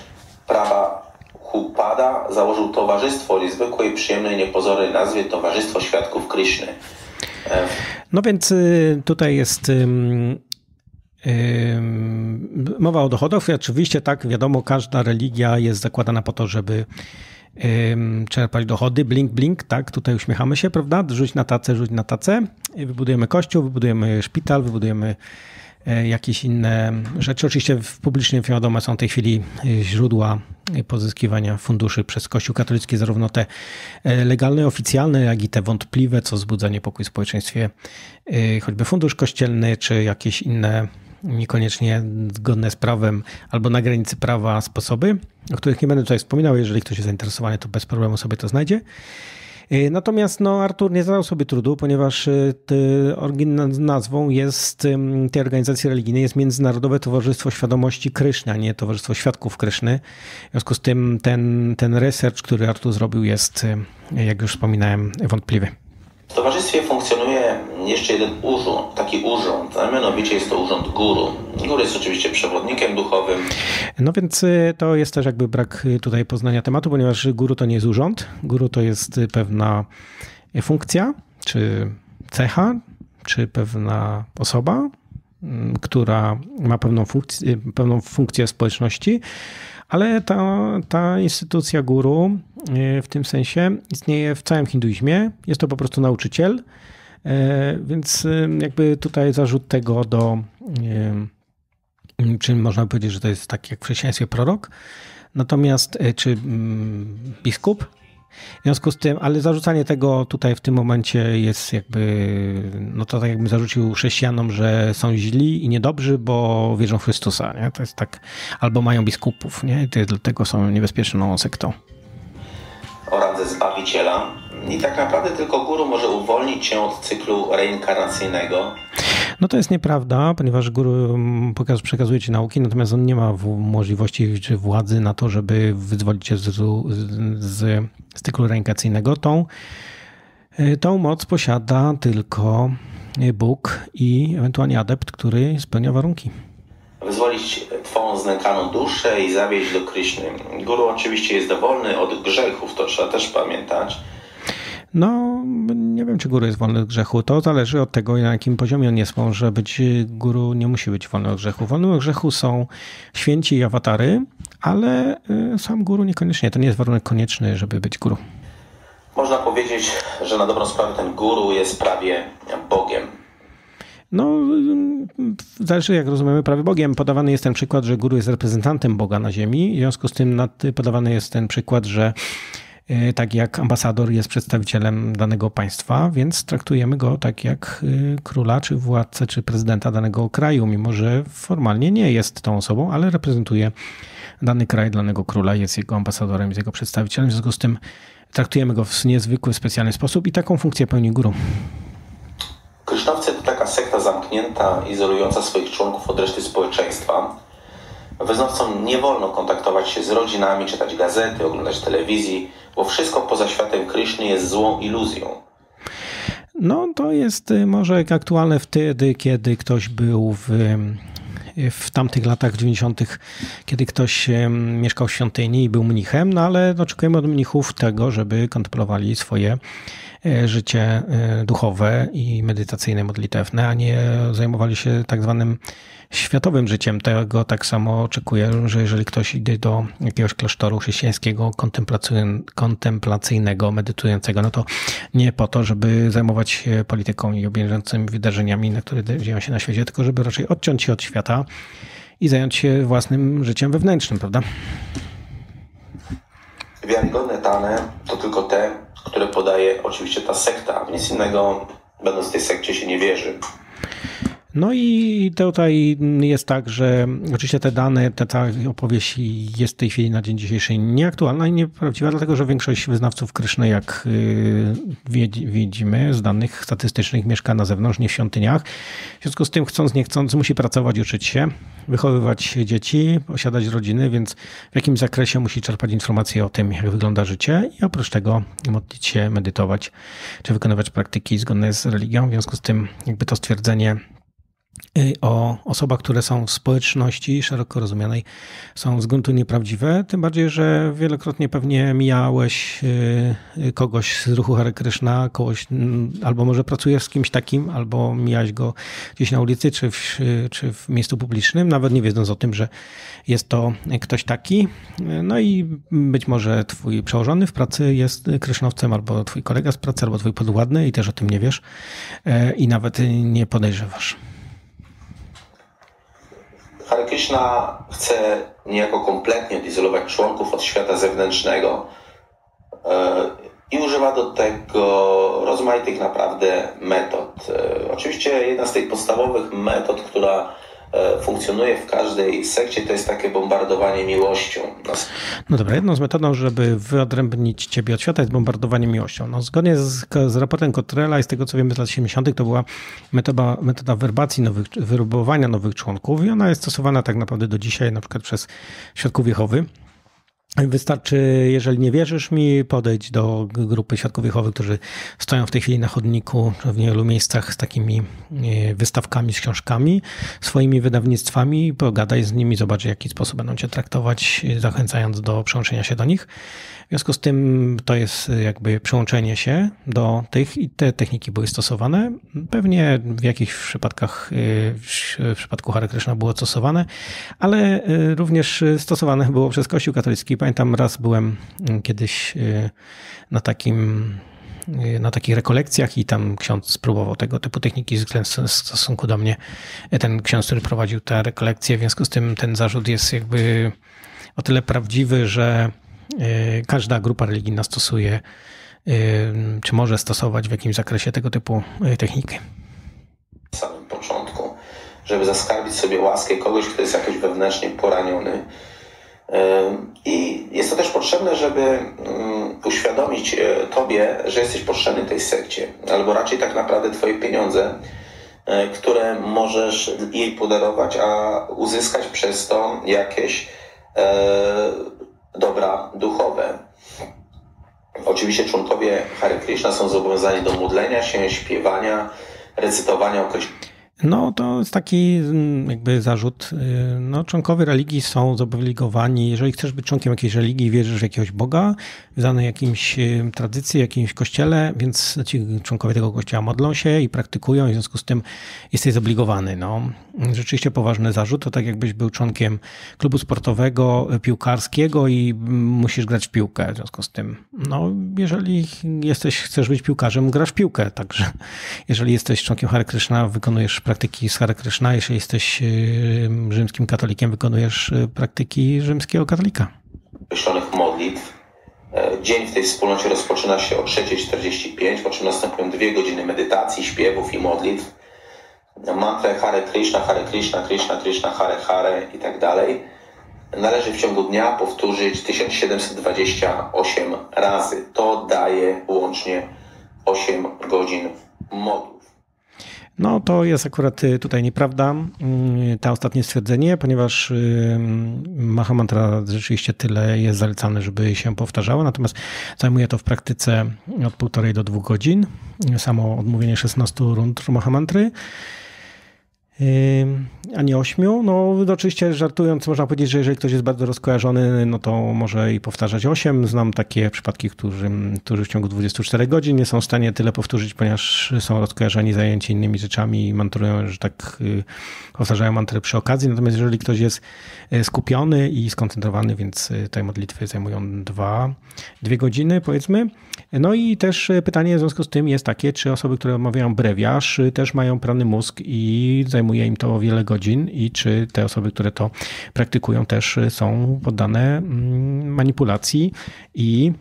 Prabhupada założył towarzystwo o niezwykłej, przyjemnej, niepozornej nazwie Towarzystwo Świadków Kryszny. No więc tutaj jest Mowa o dochodach. Oczywiście tak, wiadomo, każda religia jest zakładana po to, żeby czerpać dochody. Blink, blink, tak, tutaj uśmiechamy się, prawda? Rzuć na tacę, rzuć na tacę. Wybudujemy kościół, wybudujemy szpital, wybudujemy jakieś inne rzeczy. Oczywiście publicznie wiadome są w tej chwili źródła pozyskiwania funduszy przez Kościół katolicki, zarówno te legalne, oficjalne, jak i te wątpliwe, co wzbudza niepokój w społeczeństwie, choćby fundusz kościelny, czy jakieś inne niekoniecznie zgodne z prawem albo na granicy prawa sposoby, o których nie będę tutaj wspominał. Jeżeli ktoś jest zainteresowany, to bez problemu sobie to znajdzie. Natomiast no, Artur nie zadał sobie trudu, ponieważ nazwą jest, tej organizacji religijnej jest Międzynarodowe Towarzystwo Świadomości Kryszny, a nie Towarzystwo Świadków Kryszny. W związku z tym ten, ten research, który Artur zrobił, jest, jak już wspominałem, wątpliwy. W towarzystwie funkcjonuje jeszcze jeden urząd, taki urząd, a mianowicie jest to urząd guru. Guru jest oczywiście przewodnikiem duchowym. No więc to jest też jakby brak tutaj poznania tematu, ponieważ guru to nie jest urząd. Guru to jest pewna funkcja, czy cecha, czy pewna osoba, która ma pewną funkcję, pewną funkcję społeczności, ale ta, ta instytucja guru w tym sensie istnieje w całym hinduizmie. Jest to po prostu nauczyciel, więc jakby tutaj zarzut tego do, czym można powiedzieć, że to jest tak jak w chrześcijaństwie prorok, natomiast, czy biskup. W związku z tym, ale zarzucanie tego tutaj w tym momencie jest jakby, no to tak jakbym zarzucił chrześcijanom, że są źli i niedobrzy, bo wierzą w Chrystusa, nie? To jest tak, albo mają biskupów, nie? I dlatego są niebezpieczną sektą. O randze Zbawiciela. I tak naprawdę tylko guru może uwolnić się od cyklu reinkarnacyjnego. No to jest nieprawda, ponieważ guru przekazuje ci nauki, natomiast on nie ma możliwości czy władzy na to, żeby wyzwolić się z, z, z cyklu reinkarnacyjnego. Tą, tą moc posiada tylko Bóg i ewentualnie adept, który spełnia warunki. Wyzwolić twą znękaną duszę i zawieźć do Kryszny. Guru oczywiście jest dowolny od grzechów, to trzeba też pamiętać. No, nie wiem, czy guru jest wolny od grzechu. To zależy od tego, na jakim poziomie on jest. Może być, guru nie musi być wolny od grzechu. Wolnym od grzechu są święci i awatary, ale sam guru niekoniecznie. To nie jest warunek konieczny, żeby być guru. Można powiedzieć, że na dobrą sprawę ten guru jest prawie Bogiem. No, zależy, jak rozumiemy prawie Bogiem. Podawany jest ten przykład, że guru jest reprezentantem Boga na ziemi. W związku z tym podawany jest ten przykład, że tak jak ambasador jest przedstawicielem danego państwa, więc traktujemy go tak jak króla, czy władcę, czy prezydenta danego kraju, mimo że formalnie nie jest tą osobą, ale reprezentuje dany kraj, danego króla, jest jego ambasadorem, jest jego przedstawicielem, w związku z tym traktujemy go w niezwykły, specjalny sposób i taką funkcję pełni guru. Krysznowcy to taka sekta zamknięta, izolująca swoich członków od reszty społeczeństwa. Wyznawcom nie wolno kontaktować się z rodzinami, czytać gazety, oglądać telewizji, bo wszystko poza światem Kryszny jest złą iluzją. No to jest może aktualne wtedy, kiedy ktoś był w, w tamtych latach dziewięćdziesiątych, kiedy ktoś mieszkał w świątyni i był mnichem, no ale oczekujemy od mnichów tego, żeby kontemplowali swoje życie duchowe i medytacyjne, modlitewne, a nie zajmowali się tak zwanym światowym życiem. Tego tak samo oczekuję, że jeżeli ktoś idzie do jakiegoś klasztoru chrześcijańskiego, kontemplacyjnego, medytującego, no to nie po to, żeby zajmować się polityką i obieżącymi wydarzeniami, na które dzieją się na świecie, tylko żeby raczej odciąć się od świata i zająć się własnym życiem wewnętrznym, prawda? Wiarygodne dane to tylko te, które podaje oczywiście ta sekta. Nic innego, będąc w tej sekcie, się nie wierzy. No i tutaj jest tak, że oczywiście te dane, ta, ta opowieść jest w tej chwili na dzień dzisiejszy nieaktualna i nieprawdziwa, dlatego że większość wyznawców Kryszny, jak widzimy z danych statystycznych, mieszka na zewnątrz, nie w świątyniach. W związku z tym, chcąc, nie chcąc, musi pracować, uczyć się, wychowywać dzieci, posiadać rodziny, więc w jakimś zakresie musi czerpać informacje o tym, jak wygląda życie i oprócz tego modlić się, medytować, czy wykonywać praktyki zgodne z religią. W związku z tym jakby to stwierdzenie o osobach, które są w społeczności szeroko rozumianej, są z gruntu nieprawdziwe, tym bardziej, że wielokrotnie pewnie mijałeś kogoś z ruchu Hare Krishna, kogoś, albo może pracujesz z kimś takim, albo mijałeś go gdzieś na ulicy, czy w, czy w miejscu publicznym, nawet nie wiedząc o tym, że jest to ktoś taki. No i być może twój przełożony w pracy jest krysznowcem, albo twój kolega z pracy, albo twój podładny i też o tym nie wiesz i nawet nie podejrzewasz. Hare Krishna chce niejako kompletnie odizolować członków od świata zewnętrznego i używa do tego rozmaitych naprawdę metod. Oczywiście jedna z tych podstawowych metod, która funkcjonuje w każdej sekcie, to jest takie bombardowanie miłością. No, no dobra, jedną z metodą, żeby wyodrębnić ciebie od świata, jest bombardowanie miłością. No, zgodnie z, z raportem Cottrella i z tego, co wiemy z lat siedemdziesiątych, to była metoda, metoda werbacji, nowych, wyrubowania nowych członków i ona jest stosowana tak naprawdę do dzisiaj, na przykład przez świadków Jehowy. Wystarczy, jeżeli nie wierzysz mi, podejść do grupy świadków Jehowy, którzy stoją w tej chwili na chodniku w wielu miejscach z takimi wystawkami, z książkami, swoimi wydawnictwami, pogadaj z nimi, zobacz, w jaki sposób będą cię traktować, zachęcając do przyłączenia się do nich. W związku z tym to jest jakby przyłączenie się do tych i te techniki były stosowane. Pewnie w jakichś przypadkach, w przypadku Hare Krishna było stosowane, ale również stosowane było przez Kościół katolicki. Pamiętam, raz byłem kiedyś na takim, na takich rekolekcjach i tam ksiądz spróbował tego typu techniki w stosunku do mnie. Ten ksiądz, który prowadził te rekolekcje, w związku z tym ten zarzut jest jakby o tyle prawdziwy, że każda grupa religijna stosuje, czy może stosować w jakimś zakresie tego typu techniki. W samym początku, żeby zaskarbić sobie łaskę kogoś, kto jest jakoś wewnętrznie poraniony. I jest to też potrzebne, żeby uświadomić tobie, że jesteś potrzebny tej sekcie, albo raczej tak naprawdę twoje pieniądze, które możesz jej podarować, a uzyskać przez to jakieś dobra duchowe. Oczywiście członkowie Hare Krishna są zobowiązani do modlenia się, śpiewania, recytowania określonych. No to jest taki jakby zarzut. No, członkowie religii są zobligowani, jeżeli chcesz być członkiem jakiejś religii, wierzysz w jakiegoś Boga, danej jakimś tradycji, jakimś kościele, więc ci członkowie tego kościoła modlą się i praktykują, w związku z tym jesteś zobligowany. No, rzeczywiście poważny zarzut, to tak jakbyś był członkiem klubu sportowego, piłkarskiego i musisz grać w piłkę, w związku z tym. No, jeżeli jesteś, chcesz być piłkarzem, grasz w piłkę, także jeżeli jesteś członkiem Hare Krishna, wykonujesz praktyki z Hare Krishna, jeśli jesteś rzymskim katolikiem, wykonujesz praktyki rzymskiego katolika. Określonych modlitw. Dzień w tej wspólnocie rozpoczyna się o trzeciej czterdzieści pięć, po czym następują dwie godziny medytacji, śpiewów i modlitw. Mantrę Hare Krishna, Hare Krishna, Krishna, Krishna, Hare Hare i tak dalej. Należy w ciągu dnia powtórzyć tysiąc siedemset dwadzieścia osiem razy. To daje łącznie osiem godzin modlitw. No to jest akurat tutaj nieprawda, to ostatnie stwierdzenie, ponieważ Maha Mantra rzeczywiście tyle jest zalecane, żeby się powtarzało, natomiast zajmuje to w praktyce od półtorej do dwóch godzin, samo odmówienie szesnastu rund Maha Mantry, a nie ośmiu. No oczywiście żartując można powiedzieć, że jeżeli ktoś jest bardzo rozkojarzony, no to może i powtarzać osiem. Znam takie przypadki, którzy, którzy w ciągu dwudziestu czterech godzin nie są w stanie tyle powtórzyć, ponieważ są rozkojarzeni, zajęci innymi rzeczami i mantrują, że tak powtarzają mantry przy okazji. Natomiast jeżeli ktoś jest skupiony i skoncentrowany, więc te modlitwy zajmują dwa, dwie godziny powiedzmy. No i też pytanie w związku z tym jest takie, czy osoby, które omawiają brewiarz, też mają prany mózg i zajmują Zajmuje im to wiele godzin i czy te osoby, które to praktykują, też są poddane manipulacji i,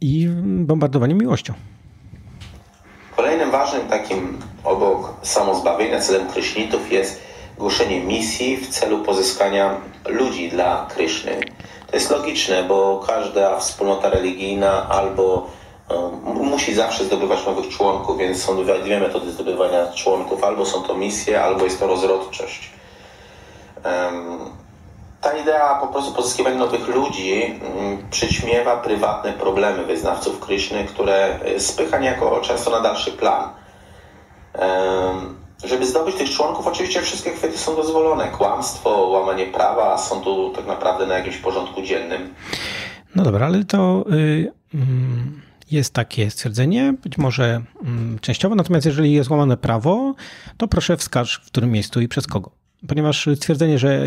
i bombardowaniu miłością. Kolejnym ważnym takim obok samozbawienia celem Krysznitów jest głoszenie misji w celu pozyskania ludzi dla Kryszny. To jest logiczne, bo każda wspólnota religijna albo musi zawsze zdobywać nowych członków, więc są dwie metody zdobywania członków. Albo są to misje, albo jest to rozrodczość. Ta idea po prostu pozyskiwania nowych ludzi przyćmiewa prywatne problemy wyznawców Kryszny, które spycha niejako często na dalszy plan. Żeby zdobyć tych członków, oczywiście wszystkie chwyty są dozwolone. Kłamstwo, łamanie prawa są tu tak naprawdę na jakimś porządku dziennym. No dobra, ale to jest takie stwierdzenie, być może częściowo, natomiast jeżeli jest łamane prawo, to proszę wskaż, w którym miejscu i przez kogo. Ponieważ stwierdzenie, że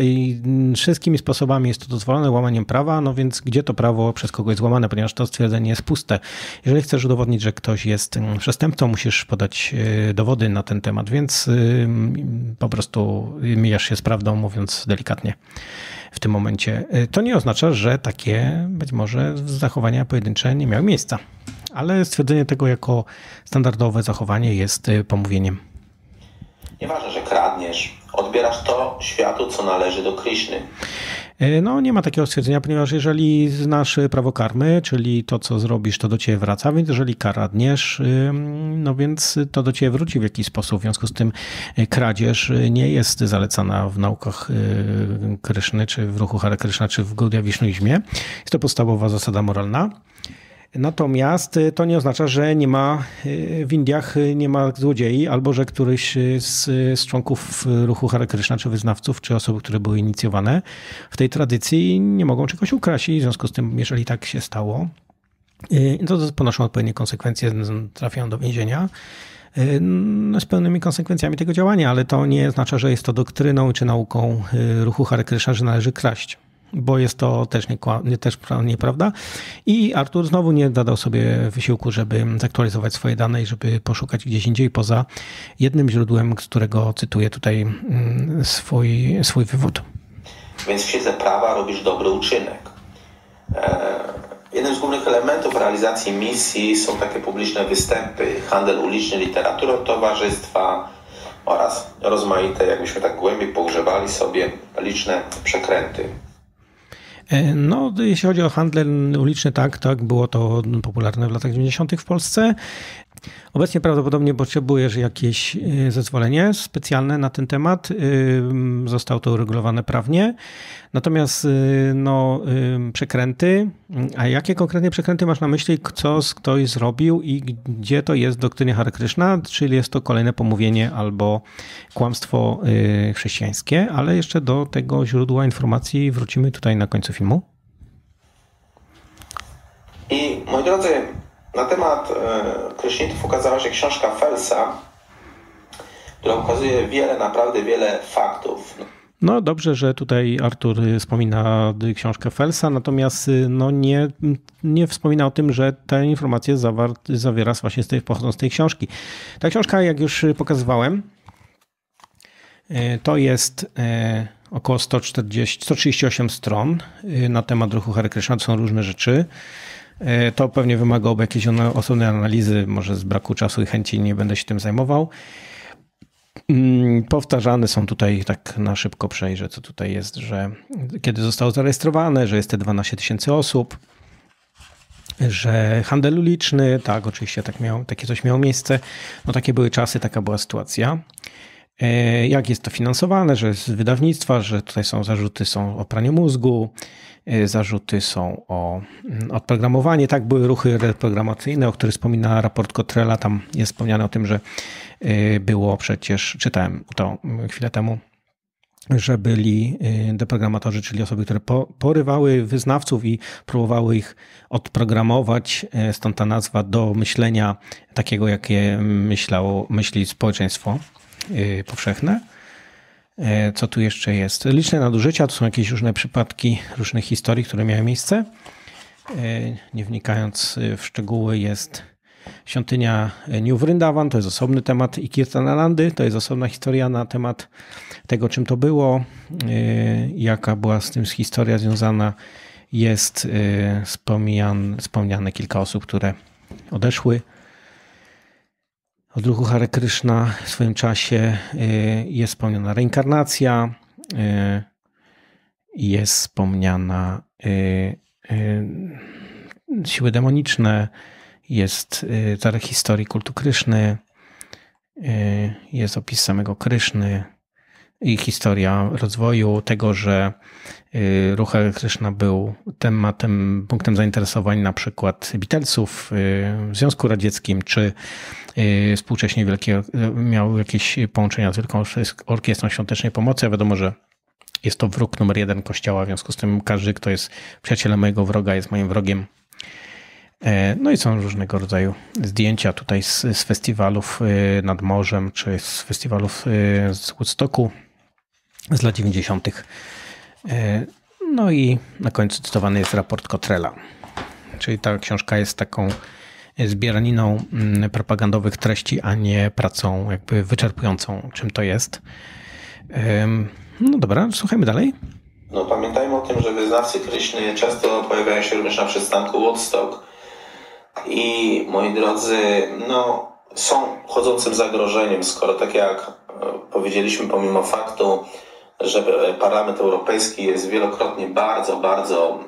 wszystkimi sposobami jest to dozwolone łamaniem prawa, no więc gdzie to prawo przez kogoś jest łamane, ponieważ to stwierdzenie jest puste. Jeżeli chcesz udowodnić, że ktoś jest przestępcą, musisz podać dowody na ten temat, więc po prostu mijasz się z prawdą, mówiąc delikatnie w tym momencie. To nie oznacza, że takie być może zachowania pojedyncze nie miały miejsca, ale stwierdzenie tego jako standardowe zachowanie jest pomówieniem. Nieważne, że kradniesz, odbierasz to światu, co należy do Kriszny. No nie ma takiego stwierdzenia, ponieważ jeżeli znasz prawo karmy, czyli to, co zrobisz, to do ciebie wraca, więc jeżeli kradniesz, no więc to do ciebie wróci w jakiś sposób. W związku z tym kradzież nie jest zalecana w naukach Kryszny, czy w ruchu Hare Kryszna, czy w Gaudiya Wisznuizmie. Jest to podstawowa zasada moralna. Natomiast to nie oznacza, że nie ma w Indiach nie ma złodziei, albo że któryś z, z członków ruchu Hare Kryszna, czy wyznawców, czy osoby, które były inicjowane w tej tradycji, nie mogą czegoś ukraść. I w związku z tym, jeżeli tak się stało, to ponoszą odpowiednie konsekwencje, trafiają do więzienia z pełnymi konsekwencjami tego działania, ale to nie oznacza, że jest to doktryną czy nauką ruchu Hare Kryszna, że należy kraść. Bo jest to też, nie, nie, też nieprawda. I Artur znowu nie dodał sobie wysiłku, żeby zaktualizować swoje dane i żeby poszukać gdzieś indziej poza jednym źródłem, z którego cytuję tutaj swój, swój wywód. Więc w księdze prawa robisz dobry uczynek. Jednym z głównych elementów realizacji misji są takie publiczne występy, handel uliczny, literaturą towarzystwa oraz rozmaite, jakbyśmy tak głębiej pogrzebali sobie, liczne przekręty. No, jeśli chodzi o handel uliczny, tak, tak, było to popularne w latach dziewięćdziesiątych w Polsce. Obecnie prawdopodobnie potrzebujesz jakieś zezwolenie specjalne na ten temat. Zostało to uregulowane prawnie. Natomiast no, przekręty, a jakie konkretnie przekręty masz na myśli, co ktoś zrobił i gdzie to jest w doktrynie Hare Kryszna, czyli jest to kolejne pomówienie albo kłamstwo chrześcijańskie, ale jeszcze do tego źródła informacji wrócimy tutaj na końcu filmu. I moi drodzy, na temat e, Kryszników ukazała się książka Felsa, która ukazuje wiele, naprawdę wiele faktów. No dobrze, że tutaj Artur wspomina książkę Felsa, natomiast no nie, nie wspomina o tym, że te informacje zawart, zawiera właśnie z tej, pochodzą z tej książki. Ta książka, jak już pokazywałem, to jest e, około sto czterdzieści, sto trzydzieści osiem stron na temat ruchu Hare Kryszna. To są różne rzeczy. To pewnie wymagałoby jakiejś osobnej analizy, może z braku czasu i chęci nie będę się tym zajmował. Powtarzane są tutaj, tak na szybko przejrzę, co tutaj jest, że kiedy zostało zarejestrowane, że jest te dwanaście tysięcy osób, że handel uliczny, tak, oczywiście tak miało, takie coś miało miejsce, no takie były czasy, taka była sytuacja. Jak jest to finansowane, że z wydawnictwa, że tutaj są zarzuty są o pranie mózgu, zarzuty są o odprogramowanie. Tak, były ruchy reprogramacyjne, o których wspomina raport Cottrella. Tam jest wspomniane o tym, że było przecież, czytałem to chwilę temu, że byli deprogramatorzy, czyli osoby, które porywały wyznawców i próbowały ich odprogramować, stąd ta nazwa, do myślenia takiego, jakie myślało, myśli społeczeństwo powszechne. Co tu jeszcze jest? Liczne nadużycia, to są jakieś różne przypadki różnych historii, które miały miejsce. Nie wnikając w szczegóły, jest świątynia New Vrindavan, to jest osobny temat, i Kirtanalandy, to jest osobna historia na temat tego, czym to było, jaka była z tym historia związana. Jest wspomniane kilka osób, które odeszły od ruchu Hare Kryszna w swoim czasie. Jest wspomniana reinkarnacja, jest wspomniana siły demoniczne, jest zarys historii kultu Kryszny, jest opis samego Kryszny, i historia rozwoju tego, że ruch Hare Krishna był tematem, punktem zainteresowań na przykład Beatlesów w Związku Radzieckim, czy współcześnie wielkie, miał jakieś połączenia tylko z Orkiestrą Świątecznej Pomocy, a wiadomo, że jest to wróg numer jeden Kościoła, w związku z tym każdy, kto jest przyjacielem mojego wroga, jest moim wrogiem. No i są różnego rodzaju zdjęcia tutaj z, z festiwalów nad morzem, czy z festiwalów z Woodstocku z lat dziewięćdziesiątych. No i na końcu cytowany jest raport Cottrella. Czyli ta książka jest taką zbieraniną propagandowych treści, a nie pracą jakby wyczerpującą, czym to jest. No dobra, słuchajmy dalej. No pamiętajmy o tym, że wyznawcy Kryszny często pojawiają się również na przystanku Woodstock. I moi drodzy, no, są chodzącym zagrożeniem, skoro tak jak powiedzieliśmy, pomimo faktu, że Parlament Europejski jest wielokrotnie bardzo, bardzo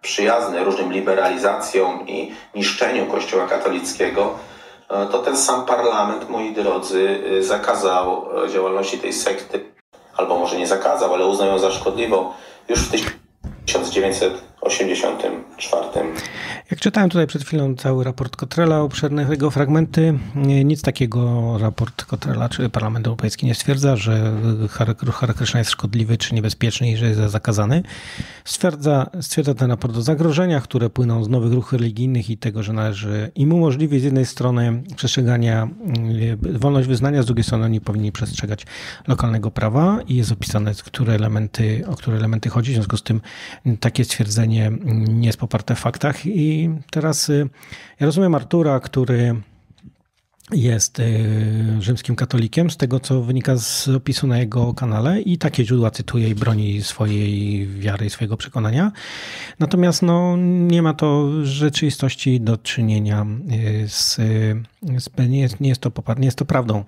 przyjazny różnym liberalizacjom i niszczeniu Kościoła katolickiego, to ten sam parlament, moi drodzy, zakazał działalności tej sekty, albo może nie zakazał, ale uznał ją za szkodliwą już w tysiąc dziewięćset osiemdziesiątym czwartym. Jak czytałem tutaj przed chwilą cały raport Cottrella, obszerne jego fragmenty, nic takiego raport Cottrella czy Parlament Europejski nie stwierdza, że ruch Hare Krishna jest szkodliwy czy niebezpieczny i że jest zakazany. Stwierdza, stwierdza ten raport o zagrożeniach, które płyną z nowych ruchów religijnych i tego, że należy im umożliwić z jednej strony przestrzegania wolność wyznania, z drugiej strony oni powinni przestrzegać lokalnego prawa i jest opisane, które elementy, o które elementy chodzi, w związku z tym takie stwierdzenie nie jest poparte w faktach. I teraz ja rozumiem Artura, który jest rzymskim katolikiem, z tego co wynika z opisu na jego kanale i takie źródła cytuje i broni swojej wiary i swojego przekonania. Natomiast no, nie ma to w rzeczywistości do czynienia z, z nie, jest, nie, jest to popar, nie jest to prawdą.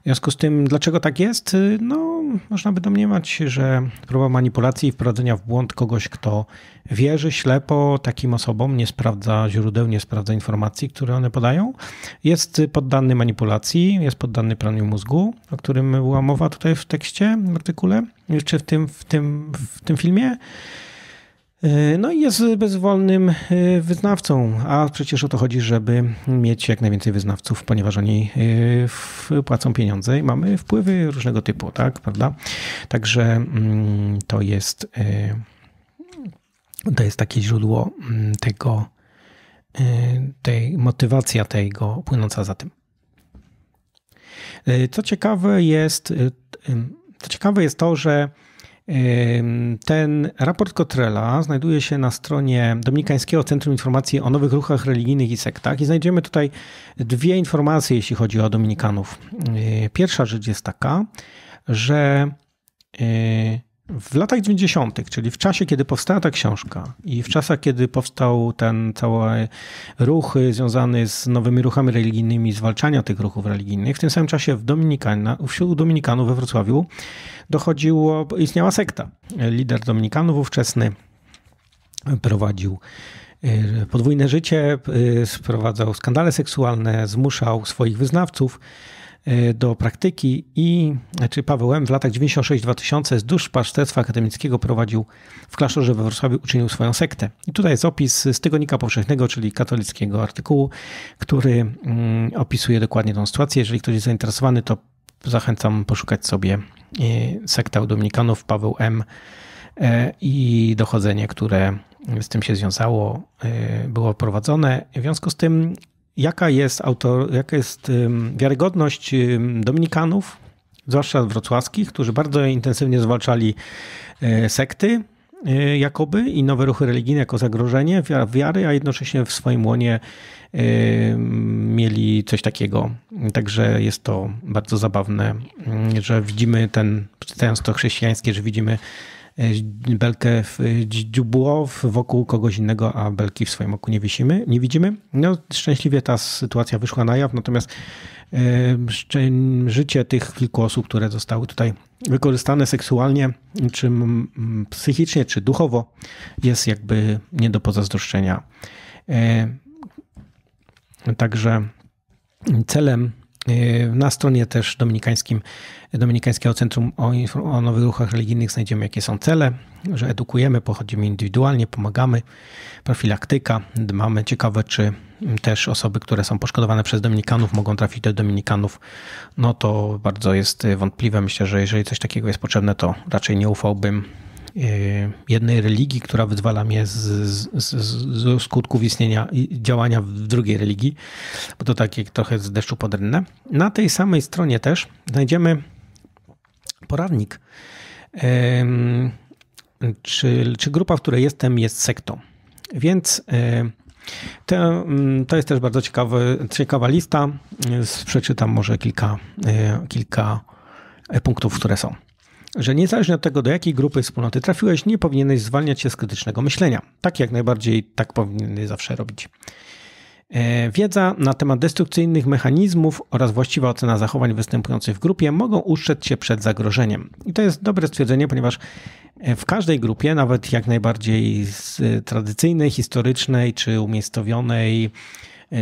W związku z tym, dlaczego tak jest? No, można by domniemać, że próba manipulacji i wprowadzenia w błąd kogoś, kto wierzy ślepo takim osobom, nie sprawdza źródeł, nie sprawdza informacji, które one podają, jest poddany manipulacji, jest poddany praniu mózgu, o którym była mowa tutaj w tekście, w artykule, czy w tym, w tym, w tym filmie. No i jest bezwolnym wyznawcą, a przecież o to chodzi, żeby mieć jak najwięcej wyznawców, ponieważ oni płacą pieniądze i mamy wpływy różnego typu, tak, prawda? Także to jest, to jest takie źródło tego, tej motywacja tego płynąca za tym. Co ciekawe jest, co ciekawe jest to, że ten raport Cottrella znajduje się na stronie Dominikańskiego Centrum Informacji o Nowych Ruchach Religijnych i Sektach i znajdziemy tutaj dwie informacje, jeśli chodzi o Dominikanów. Pierwsza rzecz jest taka, że w latach dziewięćdziesiątych, czyli w czasie, kiedy powstała ta książka i w czasach, kiedy powstał ten cały ruch związany z nowymi ruchami religijnymi, zwalczania tych ruchów religijnych, w tym samym czasie w Dominikana, wśród Dominikanów we Wrocławiu dochodziło, istniała sekta. Lider Dominikanów ówczesny prowadził podwójne życie, sprowadzał skandale seksualne, zmuszał swoich wyznawców do praktyki i czy Paweł M. w latach dziewięćdziesiąt sześć dwa tysiące z duszpasterstwa akademickiego prowadził w klasztorze we Wrocławiu, uczynił swoją sektę. I tutaj jest opis z Tygodnika Powszechnego, czyli katolickiego artykułu, który opisuje dokładnie tą sytuację. Jeżeli ktoś jest zainteresowany, to zachęcam poszukać sobie sekta u Dominikanów, Paweł M. i dochodzenie, które z tym się związało, było prowadzone. W związku z tym Jaka jest, autor, jaka jest wiarygodność Dominikanów, zwłaszcza wrocławskich, którzy bardzo intensywnie zwalczali sekty jakoby i nowe ruchy religijne jako zagrożenie wiary, a jednocześnie w swoim łonie mieli coś takiego. Także jest to bardzo zabawne, że widzimy ten, czytając to chrześcijańskie, że widzimy belkę w dziubło wokół kogoś innego, a belki w swoim oku nie wisimy, nie widzimy. No, szczęśliwie ta sytuacja wyszła na jaw, natomiast życie tych kilku osób, które zostały tutaj wykorzystane seksualnie, czy psychicznie, czy duchowo, jest jakby nie do pozazdroszczenia. Także celem Na stronie też dominikańskim, Dominikańskiego Centrum o, o Nowych Ruchach Religijnych znajdziemy, jakie są cele, że edukujemy, pochodzimy indywidualnie, pomagamy, profilaktyka, dbamy. Ciekawe, czy też osoby, które są poszkodowane przez dominikanów, mogą trafić do dominikanów. No to bardzo jest wątpliwe. Myślę, że jeżeli coś takiego jest potrzebne, to raczej nie ufałbym jednej religii, która wyzwala mnie z, z, z skutków istnienia działania w drugiej religii, bo to takie trochę z deszczu pod rynnę. Na tej samej stronie też znajdziemy poradnik, czy, czy grupa, w której jestem, jest sektą. Więc to, to jest też bardzo ciekawy, ciekawa lista. Przeczytam może kilka, kilka punktów, które są. Że niezależnie od tego, do jakiej grupy wspólnoty trafiłeś, nie powinieneś zwalniać się z krytycznego myślenia. Tak jak najbardziej, tak powinieneś zawsze robić. Wiedza na temat destrukcyjnych mechanizmów oraz właściwa ocena zachowań występujących w grupie mogą ustrzec się przed zagrożeniem. I to jest dobre stwierdzenie, ponieważ w każdej grupie, nawet jak najbardziej tradycyjnej, historycznej czy umiejscowionej,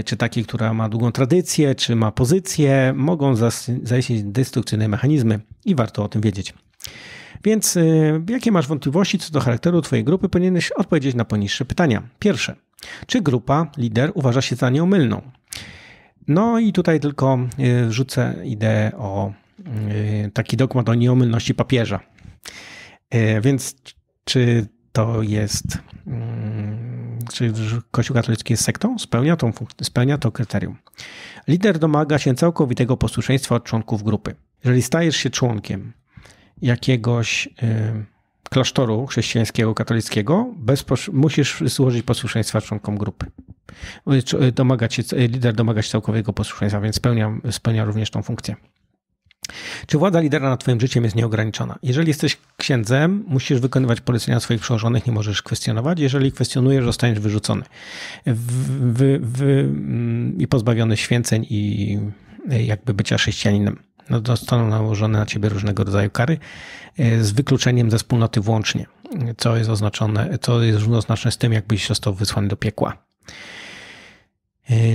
czy takiej, która ma długą tradycję, czy ma pozycję, mogą zaistnieć destrukcyjne mechanizmy i warto o tym wiedzieć. Więc jakie masz wątpliwości co do charakteru twojej grupy, powinieneś odpowiedzieć na poniższe pytania. Pierwsze, czy grupa, lider uważa się za nieomylną? No i tutaj tylko wrzucę ideę o taki dogmat o nieomylności papieża. Więc czy to jest... czy Kościół katolicki jest sektą? Spełnia to, spełnia to kryterium. Lider domaga się całkowitego posłuszeństwa od członków grupy. Jeżeli stajesz się członkiem jakiegoś y, klasztoru chrześcijańskiego, katolickiego, bez, musisz złożyć posłuszeństwa członkom grupy. Domaga się, lider domaga się całkowitego posłuszeństwa, więc spełnia, spełnia również tą funkcję. Czy władza lidera nad twoim życiem jest nieograniczona? Jeżeli jesteś księdzem, musisz wykonywać polecenia swoich przełożonych, nie możesz kwestionować. Jeżeli kwestionujesz, zostaniesz wyrzucony w, w, w, i pozbawiony święceń i jakby bycia chrześcijaninem. No, zostaną nałożone na ciebie różnego rodzaju kary z wykluczeniem ze wspólnoty włącznie, co jest oznaczone, co jest równoznaczne z tym, jakbyś został wysłany do piekła.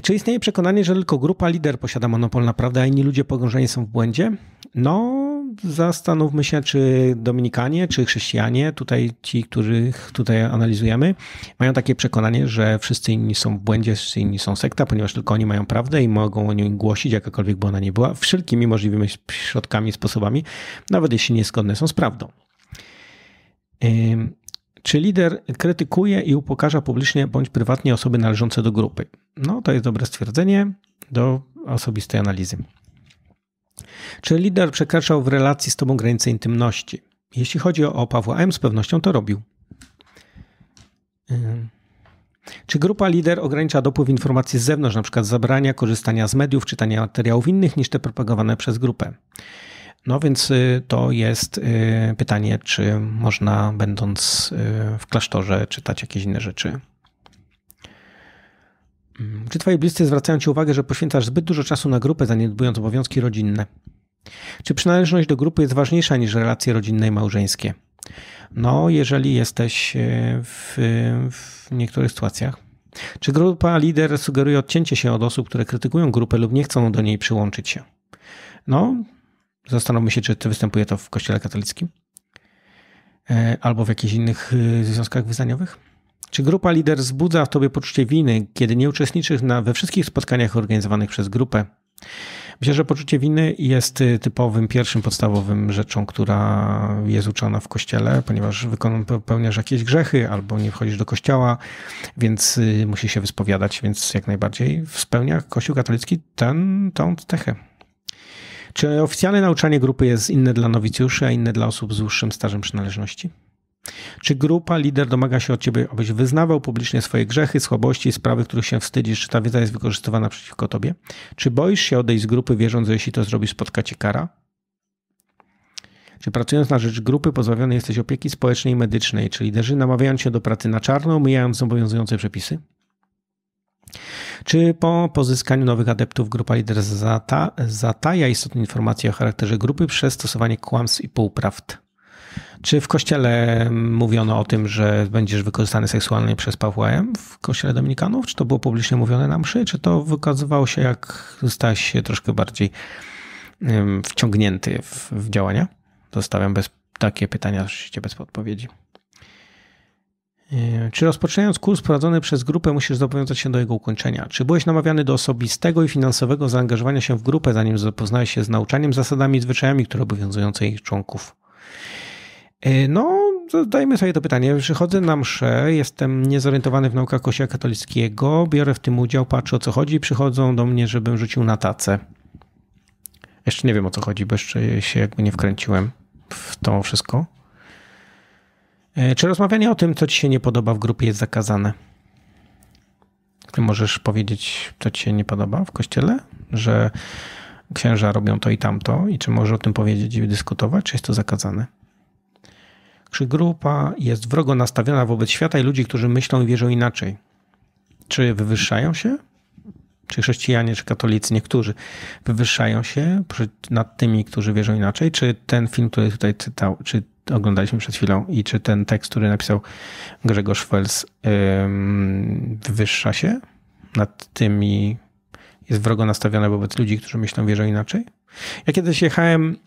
Czy istnieje przekonanie, że tylko grupa lider posiada monopol na prawdę, a inni ludzie pogrążeni są w błędzie? No, zastanówmy się, czy Dominikanie, czy chrześcijanie, tutaj ci, których tutaj analizujemy, mają takie przekonanie, że wszyscy inni są w błędzie, wszyscy inni są sekta, ponieważ tylko oni mają prawdę i mogą o nią głosić, jakakolwiek by ona nie była, wszelkimi możliwymi środkami, sposobami, nawet jeśli niezgodne są z prawdą. Czy lider krytykuje i upokarza publicznie bądź prywatnie osoby należące do grupy? No, to jest dobre stwierdzenie do osobistej analizy. Czy lider przekraczał w relacji z tobą granice intymności? Jeśli chodzi o Pawła M., z pewnością to robił. Czy grupa lider ogranicza dopływ informacji z zewnątrz, np. zabrania korzystania z mediów, czytania materiałów innych niż te propagowane przez grupę? No więc to jest pytanie, czy można, będąc w klasztorze, czytać jakieś inne rzeczy. Czy twoi bliscy zwracają ci uwagę, że poświęcasz zbyt dużo czasu na grupę, zaniedbując obowiązki rodzinne? Czy przynależność do grupy jest ważniejsza niż relacje rodzinne i małżeńskie? No, jeżeli jesteś w, w niektórych sytuacjach. Czy grupa lider sugeruje odcięcie się od osób, które krytykują grupę lub nie chcą do niej przyłączyć się? No, zastanówmy się, czy to występuje to w Kościele katolickim albo w jakichś innych związkach wyznaniowych. Czy grupa lider wzbudza w tobie poczucie winy, kiedy nie uczestniczysz na, we wszystkich spotkaniach organizowanych przez grupę? Myślę, że poczucie winy jest typowym, pierwszym, podstawowym rzeczą, która jest uczona w Kościele, ponieważ popełniasz jakieś grzechy albo nie wchodzisz do Kościoła, więc musisz się wyspowiadać, więc jak najbardziej spełnia Kościół katolicki ten, tą cechę. Czy oficjalne nauczanie grupy jest inne dla nowicjuszy, a inne dla osób z dłuższym stażem przynależności? Czy grupa lider domaga się od ciebie, abyś wyznawał publicznie swoje grzechy, słabości, sprawy, których się wstydzisz? Czy ta wiedza jest wykorzystywana przeciwko tobie? Czy boisz się odejść z grupy, wierząc, że jeśli to zrobisz, spotka cię kara? Czy pracując na rzecz grupy pozbawiony jesteś opieki społecznej i medycznej? Czy liderzy namawiają cię do pracy na czarno, omijając obowiązujące przepisy? Czy po pozyskaniu nowych adeptów grupa lider zata, zataja istotne informacje o charakterze grupy przez stosowanie kłamstw i półprawd? Czy w kościele mówiono o tym, że będziesz wykorzystany seksualnie przez Pawła M. w kościele dominikanów? Czy to było publicznie mówione na mszy? Czy to wykazywało się, jak stałeś się troszkę bardziej wciągnięty w, w działania? Zostawiam bez, takie pytania oczywiście bez podpowiedzi. Czy rozpoczynając kurs prowadzony przez grupę musisz zobowiązać się do jego ukończenia? Czy byłeś namawiany do osobistego i finansowego zaangażowania się w grupę, zanim zapoznałeś się z nauczaniem, zasadami i zwyczajami, które obowiązujące ich członków? No, zadajmy sobie to pytanie. Przychodzę na mszę, jestem niezorientowany w naukach Kościoła katolickiego, biorę w tym udział, patrzę o co chodzi, przychodzą do mnie, żebym rzucił na tacę. Jeszcze nie wiem o co chodzi, bo jeszcze się jakby nie wkręciłem w to wszystko. Czy rozmawianie o tym, co ci się nie podoba w grupie, jest zakazane? Ty możesz powiedzieć, co ci się nie podoba w kościele? Że księża robią to i tamto i czy możesz o tym powiedzieć i dyskutować? Czy jest to zakazane? Czy grupa jest wrogo nastawiona wobec świata i ludzi, którzy myślą i wierzą inaczej? Czy wywyższają się? Czy chrześcijanie, czy katolicy, niektórzy wywyższają się nad tymi, którzy wierzą inaczej? Czy ten film, który tutaj czytał, czy oglądaliśmy przed chwilą i czy ten tekst, który napisał Grzegorz Fels, wywyższa się nad tymi, jest wrogo nastawione wobec ludzi, którzy myślą, wierzą inaczej? Ja kiedyś jechałem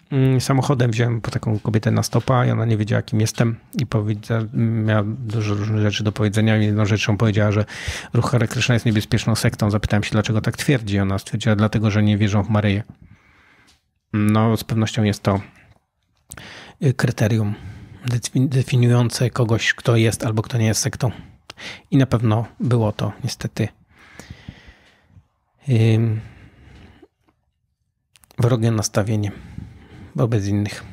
samochodem, wziąłem po taką kobietę na stopa i ona nie wiedziała, kim jestem i powiedziała, miała dużo różnych rzeczy do powiedzenia. Jedną rzeczą powiedziała, że ruch Hare Kryszna jest niebezpieczną sektą. Zapytałem się, dlaczego tak twierdzi. Ona stwierdziła, dlatego, że nie wierzą w Maryję. No, z pewnością jest to kryterium definiujące kogoś, kto jest albo kto nie jest sektą. I na pewno było to, niestety. Wrogie nastawienie wobec innych.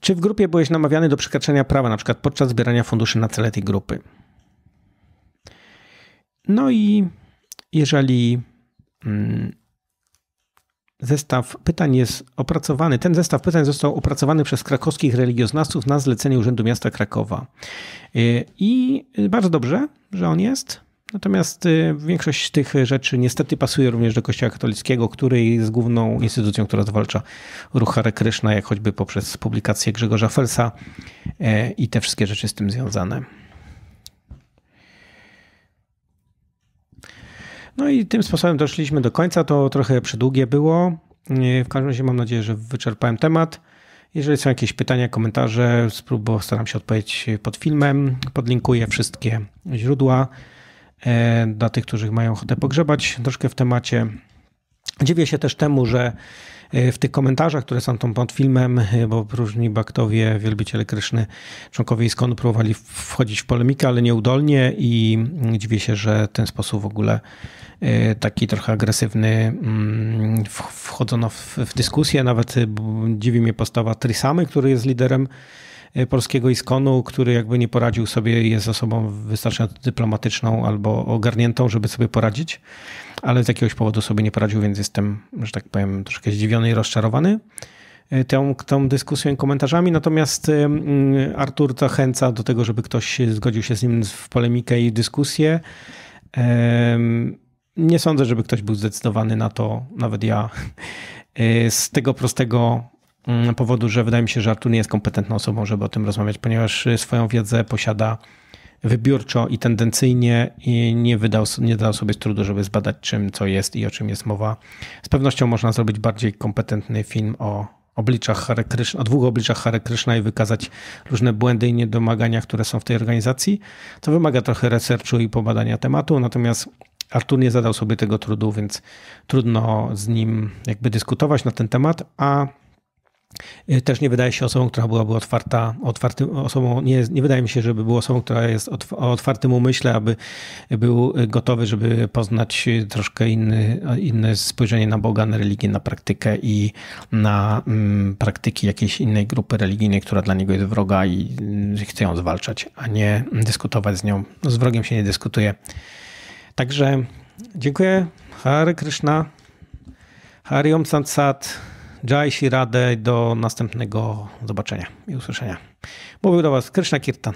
Czy w grupie byłeś namawiany do przekraczania prawa, na przykład podczas zbierania funduszy na cele tej grupy? No i jeżeli zestaw pytań jest opracowany, ten zestaw pytań został opracowany przez krakowskich religioznawców na zlecenie Urzędu Miasta Krakowa. I bardzo dobrze, że on jest. Natomiast większość tych rzeczy niestety pasuje również do Kościoła katolickiego, który jest główną instytucją, która zwalcza ruch Hare Kryszna, jak choćby poprzez publikację Grzegorza Felsa i te wszystkie rzeczy z tym związane. No i tym sposobem doszliśmy do końca. To trochę przydługie było. W każdym razie mam nadzieję, że wyczerpałem temat. Jeżeli są jakieś pytania, komentarze, spróbuję, staram się odpowiedzieć pod filmem. Podlinkuję wszystkie źródła dla tych, którzy mają ochotę pogrzebać troszkę w temacie. Dziwię się też temu, że w tych komentarzach, które są tam pod filmem, bo różni baktowie, wielbiciele Kryszny, członkowie Iskonu próbowali wchodzić w polemikę, ale nieudolnie i dziwię się, że w ten sposób w ogóle taki trochę agresywny wchodzono w, w dyskusję. Nawet dziwi mnie postawa Trisamy, który jest liderem polskiego Iskonu, który jakby nie poradził sobie, jest osobą wystarczająco dyplomatyczną albo ogarniętą, żeby sobie poradzić, ale z jakiegoś powodu sobie nie poradził, więc jestem, że tak powiem, troszkę zdziwiony i rozczarowany tą, tą dyskusją i komentarzami. Natomiast Artur zachęca do tego, żeby ktoś zgodził się z nim w polemikę i dyskusję. Nie sądzę, żeby ktoś był zdecydowany na to, nawet ja, z tego prostego powodu, że wydaje mi się, że Artur nie jest kompetentną osobą, żeby o tym rozmawiać, ponieważ swoją wiedzę posiada wybiórczo i tendencyjnie i nie, wydał, nie dał sobie trudu, żeby zbadać czym, co jest i o czym jest mowa. Z pewnością można zrobić bardziej kompetentny film o, obliczach Hare Kryszna, o dwóch obliczach Hare Kryszna i wykazać różne błędy i niedomagania, które są w tej organizacji. To wymaga trochę researchu i pobadania tematu, natomiast Artur nie zadał sobie tego trudu, więc trudno z nim jakby dyskutować na ten temat, a też nie wydaje się osobą, która byłaby otwarta, otwartym, osobą, nie, nie wydaje mi się, żeby była osobą, która jest o otwartym umyśle, aby był gotowy, żeby poznać troszkę inny, inne spojrzenie na Boga, na religię, na praktykę i na mm, praktyki jakiejś innej grupy religijnej, która dla niego jest wroga i chce ją zwalczać, a nie dyskutować z nią. Z wrogiem się nie dyskutuje. Także dziękuję. Hare Krishna. Hari Om Sat Sat. Jai Shri Radhe, do następnego zobaczenia i usłyszenia. Mówił do Was Krishna Kirtan.